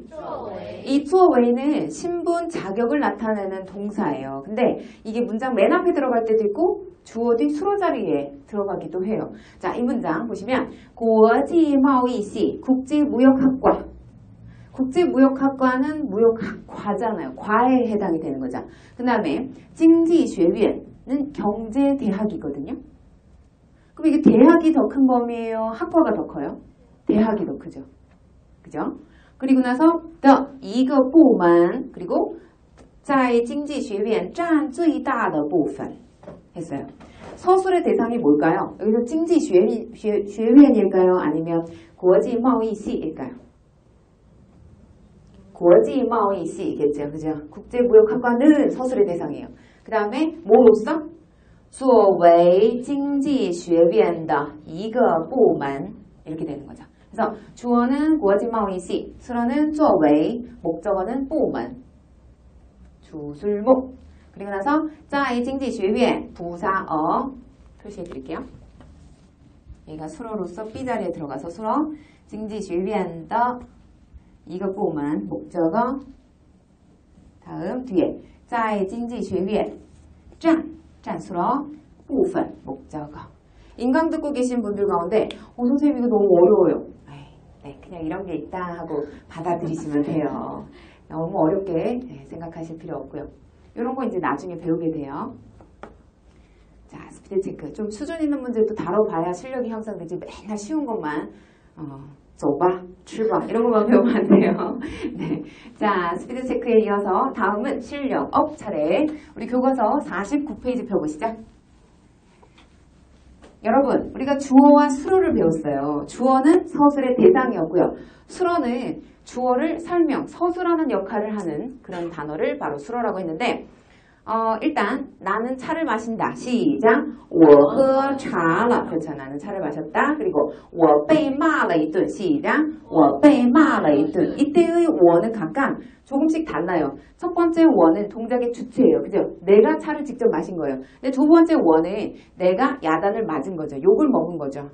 이 作为는 신분, 자격을 나타내는 동사예요. 근데 이게 문장 맨 앞에 들어갈 때도 있고 주어 뒤 수로 자리에 들어가기도 해요. 자, 이 문장 보시면 국제무역학과, 국제무역학과. 국제무역학과는 무역학과잖아요. 과에 해당이 되는 거죠. 그 다음에 경제대학은 경제대학이거든요. 그럼 이게 대학이 더 큰 범위예요? 학과가 더 커요? 대학이 더 크죠. 그죠? 그리고 나서 더 이거 부문 그리고 在经济学院占最大的部分 했어요. 서술의 대상이 뭘까요? 여기서 经济学院일까요? 아니면 国际贸易系일까요? 国际贸易系겠죠. 그죠? 국제무역학과는 서술의 대상이에요. 그 다음에 뭐로써? 作为经济学院的一个部门 이렇게 되는 거죠. 그래서 주어는 国际贸易系, 수로는 作为, 목적어는 部门, 주술목. 그리고 나서 在经济学院 부사어 표시해 드릴게요. 얘가 수로로서 B 자리에 들어가서 수로 经济学院的一个部门 목적어. 다음 뒤에 在经济学院站 짠수로 부분 목적어. 인강 듣고 계신 분들 가운데 어 선생님 이거 너무 어려워요. 네, 그냥 이런 게 있다 하고 받아들이시면 돼요. 너무 어렵게 생각하실 필요 없고요. 이런 거 이제 나중에 배우게 돼요. 자, 스피드 체크. 좀 수준 있는 문제도 다뤄봐야 실력이 향상되지 맨날 쉬운 것만 어, 줘봐, 출발 이런 것만 배우면 안 돼요. 네, 자 스피드 체크에 이어서 다음은 실력업 차례. 우리 교과서 사십구 페이지 펴보시죠. 여러분, 우리가 주어와 수로를 배웠어요. 주어는 서술의 대상이었고요. 수로는 주어를 설명, 서술하는 역할을 하는 그런 단어를 바로 수로라고 했는데, 어, 일단 나는 차를 마신다. 시작. 我喝茶了. 그렇죠. 나는 차를 마셨다. 그리고 我被骂了一顿. 시작. 我被骂了一顿. 이때의 我는 각각 조금씩 달라요. 첫 번째 我는 동작의 주체예요. 그죠? 내가 차를 직접 마신 거예요. 근데 두 번째 我는 내가 야단을 맞은 거죠. 욕을 먹은 거죠.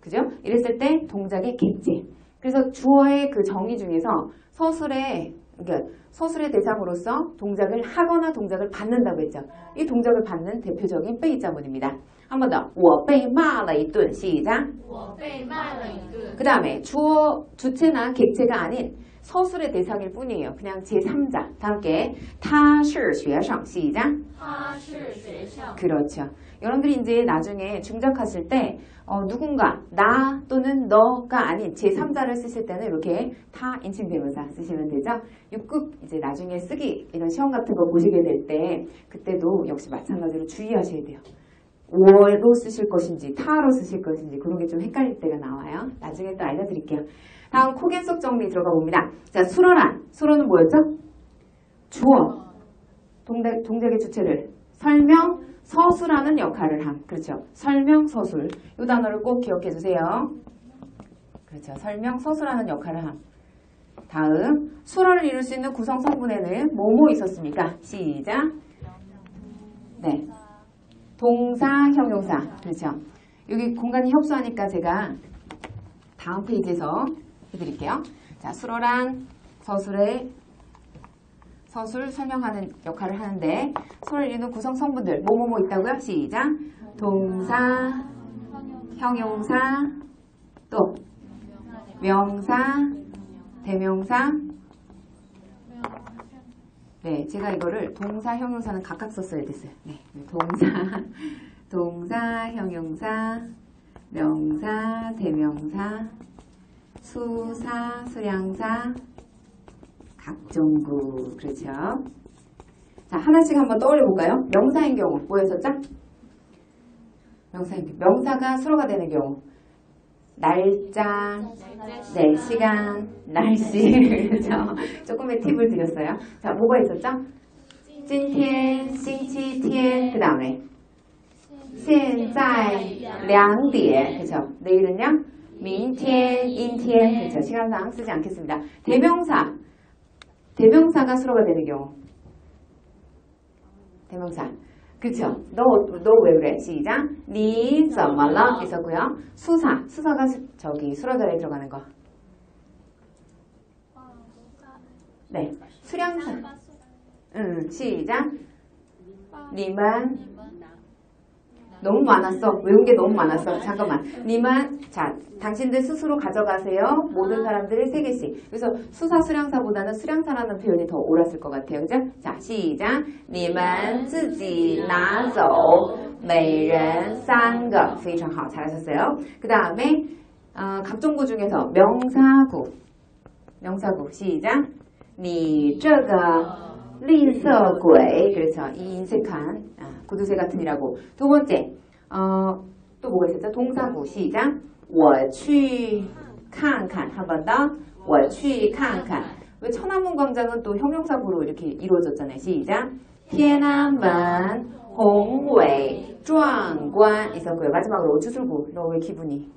그죠? 이랬을 때 동작의 객체. 그래서 주어의 그 정의 중에서 서술의 그러니까 서술의 대상으로서 동작을 하거나 동작을 받는다고 했죠. 이 동작을 받는 대표적인 빼이자문입니다. 한 번 더. 我被骂了一顿. 시작. 我被骂了一顿. 그 다음에 주어 주체나 객체가 아닌 서술의 대상일 뿐이에요. 그냥 제삼자. 다 함께 他是学生. 시작. 他是学生. 그렇죠. 여러분들이 이제 나중에 중작하실 때 어, 누군가 나 또는 너가 아닌 제삼자를 쓰실 때는 이렇게 타 인칭 대명사 쓰시면 되죠. 육급 이제 나중에 쓰기 이런 시험 같은 거 보시게 될 때 그때도 역시 마찬가지로 주의하셔야 돼요. 워로 쓰실 것인지 타로 쓰실 것인지 그런 게 좀 헷갈릴 때가 나와요. 나중에 또 알려드릴게요. 다음 코겐속 정리 들어가 봅니다. 자, 수로란 수로는 뭐였죠? 주어 동작, 동작의 주체를 설명 서술하는 역할을 함. 그렇죠. 설명, 서술. 이 단어를 꼭 기억해 주세요. 그렇죠. 설명, 서술하는 역할을 함. 다음, 수로를 이룰 수 있는 구성 성분에는 뭐뭐 있었습니까? 시작. 네. 동사, 형용사. 그렇죠. 여기 공간이 협소하니까 제가 다음 페이지에서 해드릴게요. 자, 수로란 서술의 서술 설명하는 역할을 하는데 수로를 이루는 구성 성분들 뭐뭐뭐 있다고요? 시작. 동사, 형용사, 또 명사, 대명사. 네, 제가 이거를 동사, 형용사는 각각 썼어야 됐어요. 네, 동사, 동사, 형용사, 명사, 대명사, 수사, 수량사. 각종구. 그렇죠. 자, 하나씩 한번 떠올려 볼까요? 명사인 경우 뭐였었죠? 명사인 명사가 수로가 되는 경우 날짜, 네, 시간, 날씨. 그렇죠. 조금의 팁을 드렸어요. 자, 뭐가 있었죠? 찐텐, 싱치텐. 그 다음에 현재, 량디에. 그렇죠. 내일은요? 민텐, 인텐. 그렇죠. 시간상 쓰지 않겠습니다. 대명사. 대명사가 수로가 되는 경우 대명사 그쵸? 너, 너 왜 그래? 시작. 니, 썸멀러 있었고요. 수사, 수사가 수, 저기 수로 자리에 들어가는 거. 네, 수량사. 응, 시작. 니만 너무 많았어. 외운 게 너무 많았어. 잠깐만. 니만, 자, 당신들 스스로 가져가세요. 모든 사람들을 세 개씩. 그래서 수사 수량사보다는 수량사라는 표현이 더 옳았을 것 같아요. 그죠? 자, 시작. 니만, 自己拿走每人三个. 非常好. 잘하셨어요. 그 다음에, 어, 각종구 중에서 명사구. 명사구. 시작. 你这个吝啬鬼. 그렇죠. 이 인색한. 구두쇠 같은 이라고. 두 번째, 어, 또 뭐가 있었죠? 동사구. 시작. 我去看看. 한 번 더. 我去看看. 왜 천안문 광장은 또 형용사구로 이렇게 이루어졌잖아요. 시작. 天安门宏伟壮观 있었고요. 마지막으로 오주술구. 너 왜 기분이?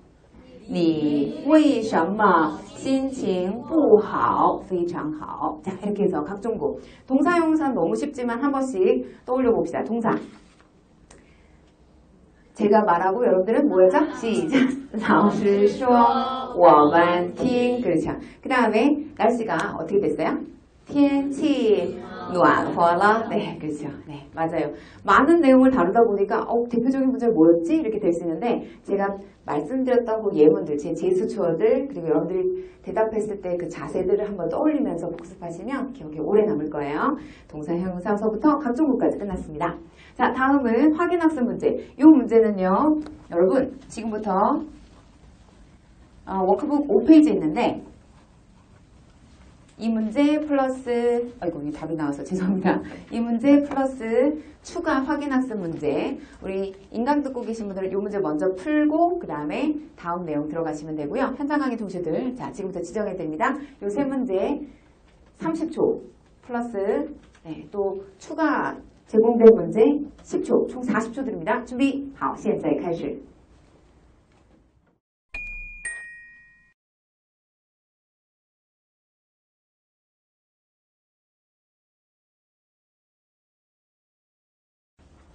你为什么心情不好非常好. 자, 이렇게 해서 각종구. 동사, 형용사는 너무 쉽지만 한 번씩 떠올려 봅시다. 동사. 제가 말하고 여러분들은 뭐였죠? 시작. 老师说我们听. 그렇죠. 그 다음에 날씨가 어떻게 됐어요? 天气暖和了. 네, 그렇죠. 네, 맞아요. 많은 내용을 다루다 보니까 어, 대표적인 문제는 뭐였지? 이렇게 될 수 있는데 제가 말씀드렸다고 예문들, 제 제수초어들 그리고 여러분들이 대답했을 때 그 자세들을 한번 떠올리면서 복습하시면 기억에 오래 남을 거예요. 동사, 형용사서부터 각종구까지 끝났습니다. 자, 다음은 확인학습 문제. 이 문제는요, 여러분 지금부터 어, 워크북 오 페이지에 있는데 이 문제 플러스, 아이고, 이 답이 나와서 죄송합니다. 이 문제 플러스 추가 확인학습 문제. 우리 인강 듣고 계신 분들은 이 문제 먼저 풀고, 그 다음에 다음 내용 들어가시면 되고요. 현장 강의 동료들, 자, 지금부터 지정해드립니다. 요 세 문제 삼십 초 플러스, 네, 또 추가 제공된 문제 십 초, 총 사십 초 드립니다. 준비, 하오, 시작해, 가시.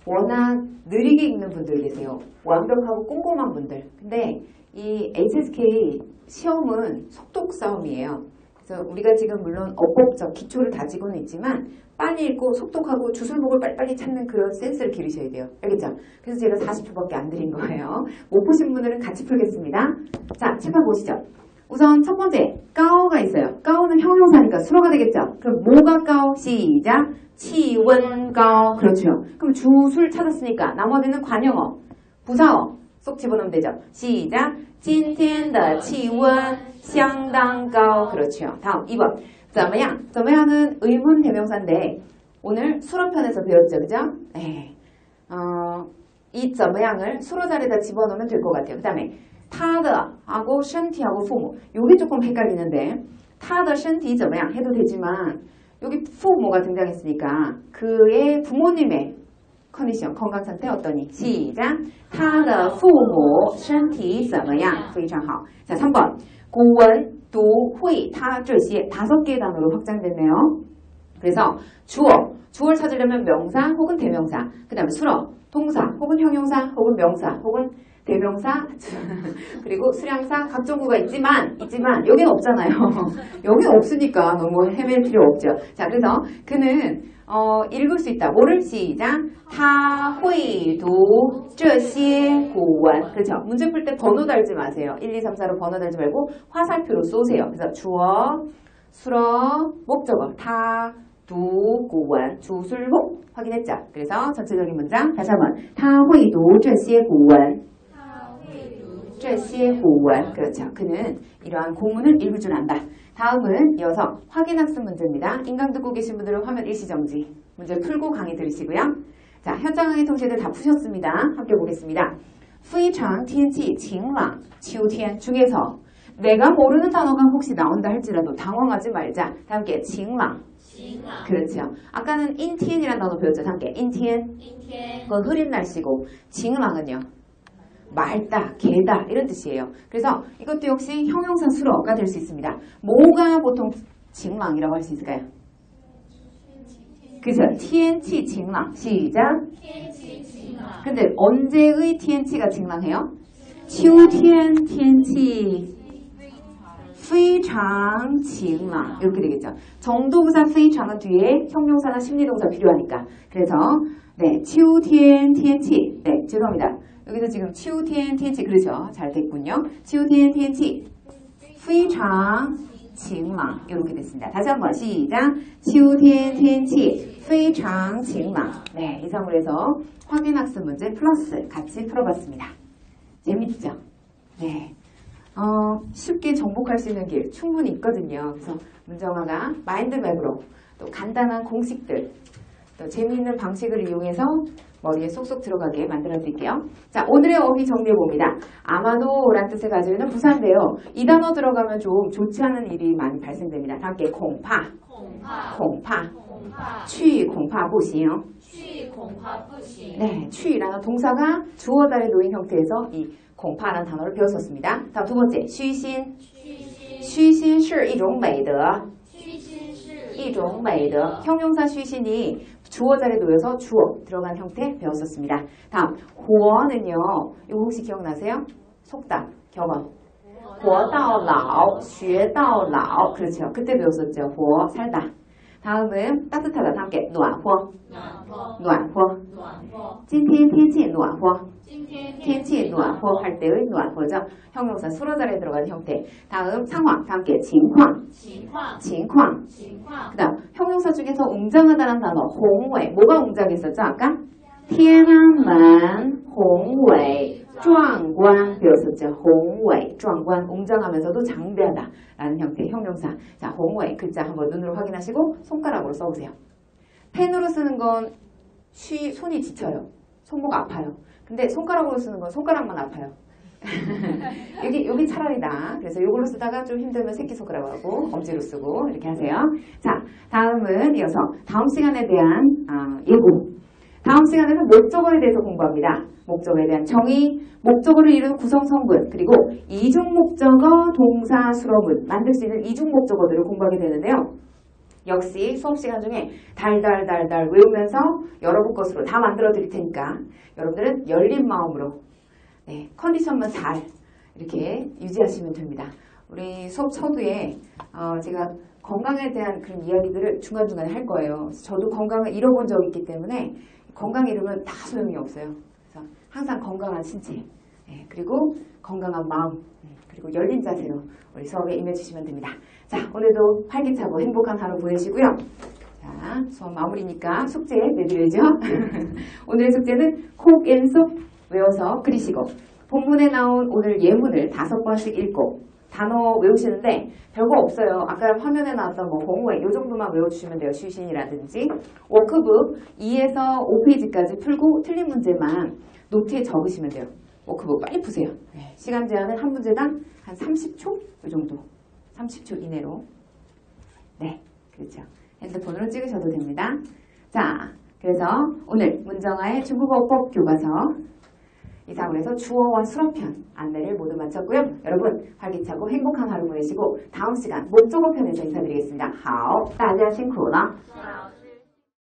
워낙 느리게 읽는 분들 계세요. 완벽하고 꼼꼼한 분들. 근데 이 에이치에스케이 시험은 속독 싸움이에요. 그래서 우리가 지금 물론 어법적 기초를 다지고는 있지만 빨리 읽고 속독하고 주술목을 빨리빨리 찾는 그런 센스를 기르셔야 돼요. 알겠죠? 그래서 제가 사십 초밖에 안 드린 거예요. 못 보신 분들은 같이 풀겠습니다. 자, 책을 보시죠. 우선 첫 번째, 까오가 있어요. 까오는 형용사니까 수로가 되겠죠? 그럼 뭐가 까오? 시작! 치원가오. 그렇죠. 그럼 주술 찾았으니까 나머지는 관용어, 부사어 쏙 집어넣으면 되죠. 시작! 今天的气温相当高. 그렇죠. 다음 이 번. 怎么样? 怎么样은 의문 대명사인데 오늘 수로편에서 배웠죠. 그죠? 네. 어, 이 怎么样을 수로 자리에다 집어넣으면 될 것 같아요. 그 다음에 他的하고 身体하고 父母. 요게 조금 헷갈리는데 他的身体怎么样 해도 되지만 여기 부모가 등장했으니까 그의 부모님의 컨디션, 건강 상태 어떠니? 시작! 他的父母身体怎么样非常好. 자, 삼 번. 고원, 도, 회, 타, 这些 다섯 개의 단어로 확장됐네요. 그래서 주어, 주어를 찾으려면 명사 혹은 대명사, 그 다음에 수러, 동사 혹은 형용사 혹은 명사 혹은 대명사, 그리고 수량사, 각종구가 있지만, 있지만, 여긴 없잖아요. 여긴 없으니까 너무 헤맬 필요 없죠. 자, 그래서 그는, 어, 읽을 수 있다. 뭐를? 시작. 다, 회, 도, 这些 고원. 그렇죠. 문제 풀 때 번호 달지 마세요. 일, 이, 삼, 사로 번호 달지 말고 화살표로 쏘세요. 그래서 주어, 수러, 목적어, 다, 두, 고원, 주술목. 확인했죠? 그래서 전체적인 문장. 다시 한번. 다, 회, 도, 这些 고원. 这些古文. 그렇죠. 그는 이러한 고문을 읽을 줄 안다. 다음은 이어서 확인학습 문제입니다. 인강 듣고 계신 분들은 화면 일시정지. 문제 풀고 강의 들으시고요. 자, 현장 강의 동시에들 다 푸셨습니다. 함께 보겠습니다. 非常天气晴朗秋天 중에서 내가 모르는 단어가 혹시 나온다 할지라도 당황하지 말자. 다 함께 晴朗. 그렇죠. 아까는 인티엔이라는 단어 배웠죠. 다 함께 인티엔. 그건 흐린 날씨고 晴朗은요. 맑다, 개다 이런 뜻이에요. 그래서 이것도 역시 형용사 수로가 될 수 있습니다. 뭐가 보통 징랑이라고 할 수 있을까요? 그죠? 티엔티 징랑. 시작. 근데 언제의 티엔티가 징랑해요? 秋天天气非常晴朗 이렇게 되겠죠. 정도부사 非常은 뒤에 형용사나 심리동사 필요하니까. 그래서 네, 秋天天气. 네, 죄송합니다. 여기서 지금 秋天天气 그렇죠? 잘 됐군요. 秋天天气非常晴朗 이렇게 됐습니다. 다시 한번 시작. 秋天天气非常晴朗. 네, 이상으로 해서 확인학습 문제 플러스 같이 풀어봤습니다. 재밌죠? 네, 어, 쉽게 정복할 수 있는 길 충분히 있거든요. 그래서 문정아가 마인드맵으로 또 간단한 공식들 또 재미있는 방식을 이용해서 머리에 쏙쏙 들어가게 만들어 드릴게요. 자, 오늘의 어휘 정리해 봅니다. 아마도 라는 뜻을 가지고 있는 부사인데요. 이 단어 들어가면 좀 좋지 않은 일이 많이 발생됩니다. 다 함께 공파, 공파, 공파, 공파, 취 공파 부시요. 취 공파 부시. 네, 취라는 동사가 주어 달에 놓인 형태에서 이 공파라는 단어를 배웠었습니다. 다음 두 번째, 쉬신, 쉬신, 쉬신是一种美德. 一种美德. 형용사 쉬신이 주어 자리에 놓여서 주어 들어간 형태 배웠었습니다. 다음, 호어는요. 이거 혹시 기억나세요? 속담, 경험. 호어到老, 学到老. 그렇죠. 그때 배웠었죠. 호어, 살다. 다음은 따뜻하다. 다 함께, 暖和. 暖和. 今天天气暖和. 天气暖和 할 때의 暖和죠. 형용사 수로 자리에 들어간 형태. 다음 상황, 다 함께 情况, 情况, 情况. 그 다음 형용사 중에서 웅장하다는 단어, 宏伟. 뭐가 웅장했었죠? 아까? 天安门宏伟.壮观, 배웠었죠.宏伟, 壮观, 웅장하면서도 장대하다 라는 형태의 형용사. 자,宏伟 글자 한번 눈으로 확인하시고 손가락으로 써보세요. 펜으로 쓰는 건 쉬, 손이 지쳐요. 손목 아파요. 근데 손가락으로 쓰는 건 손가락만 아파요. 여기, 여기 차라리 나. 그래서 이걸로 쓰다가 좀 힘들면 새끼손가락하고 엄지로 쓰고 이렇게 하세요. 자, 다음은 이어서 다음 시간에 대한 어, 예고. 다음 시간에는 목적어에 대해서 공부합니다. 목적어에 대한 정의, 목적어를 이루는 구성성분, 그리고 이중목적어, 동사, 수로문 만들 수 있는 이중목적어들을 공부하게 되는데요. 역시 수업시간 중에 달달달달 외우면서 여러분 것으로 다 만들어 드릴 테니까 여러분들은 열린 마음으로 네, 컨디션만 잘 이렇게 유지하시면 됩니다. 우리 수업 서두에 어, 제가 건강에 대한 그런 이야기들을 중간중간에 할 거예요. 저도 건강을 잃어본 적이 있기 때문에 건강 잃으면 다 소용이 없어요. 그래서 항상 건강한 신체, 네, 그리고 건강한 마음, 그리고 열린 자세로 우리 수업에 임해주시면 됩니다. 자, 오늘도 활기차고 행복한 하루 보내시고요. 자, 수업 마무리니까 숙제 내드려야죠. 오늘의 숙제는 콕앤속 외워서 그리시고, 본문에 나온 오늘 예문을 다섯 번씩 읽고, 단어 외우시는데 별거 없어요. 아까 화면에 나왔던 뭐 공호회 이 정도만 외워주시면 돼요. 쉬신이라든지 워크북 이에서 오 페이지까지 풀고 틀린 문제만 노트에 적으시면 돼요. 워크북 빨리 푸세요. 시간 제한은 한 문제당 한 삼십 초 이 정도. 삼십 초 이내로. 네, 그렇죠. 핸드폰으로 찍으셔도 됩니다. 자, 그래서 오늘 문정아의 중국어법 교과서 이상으로 해서 주어와 수어편 안내를 모두 마쳤고요. 여러분 활기차고 행복한 하루 보내시고 다음 시간 목적어 편에서 인사드리겠습니다. 하오, 다자辛苦了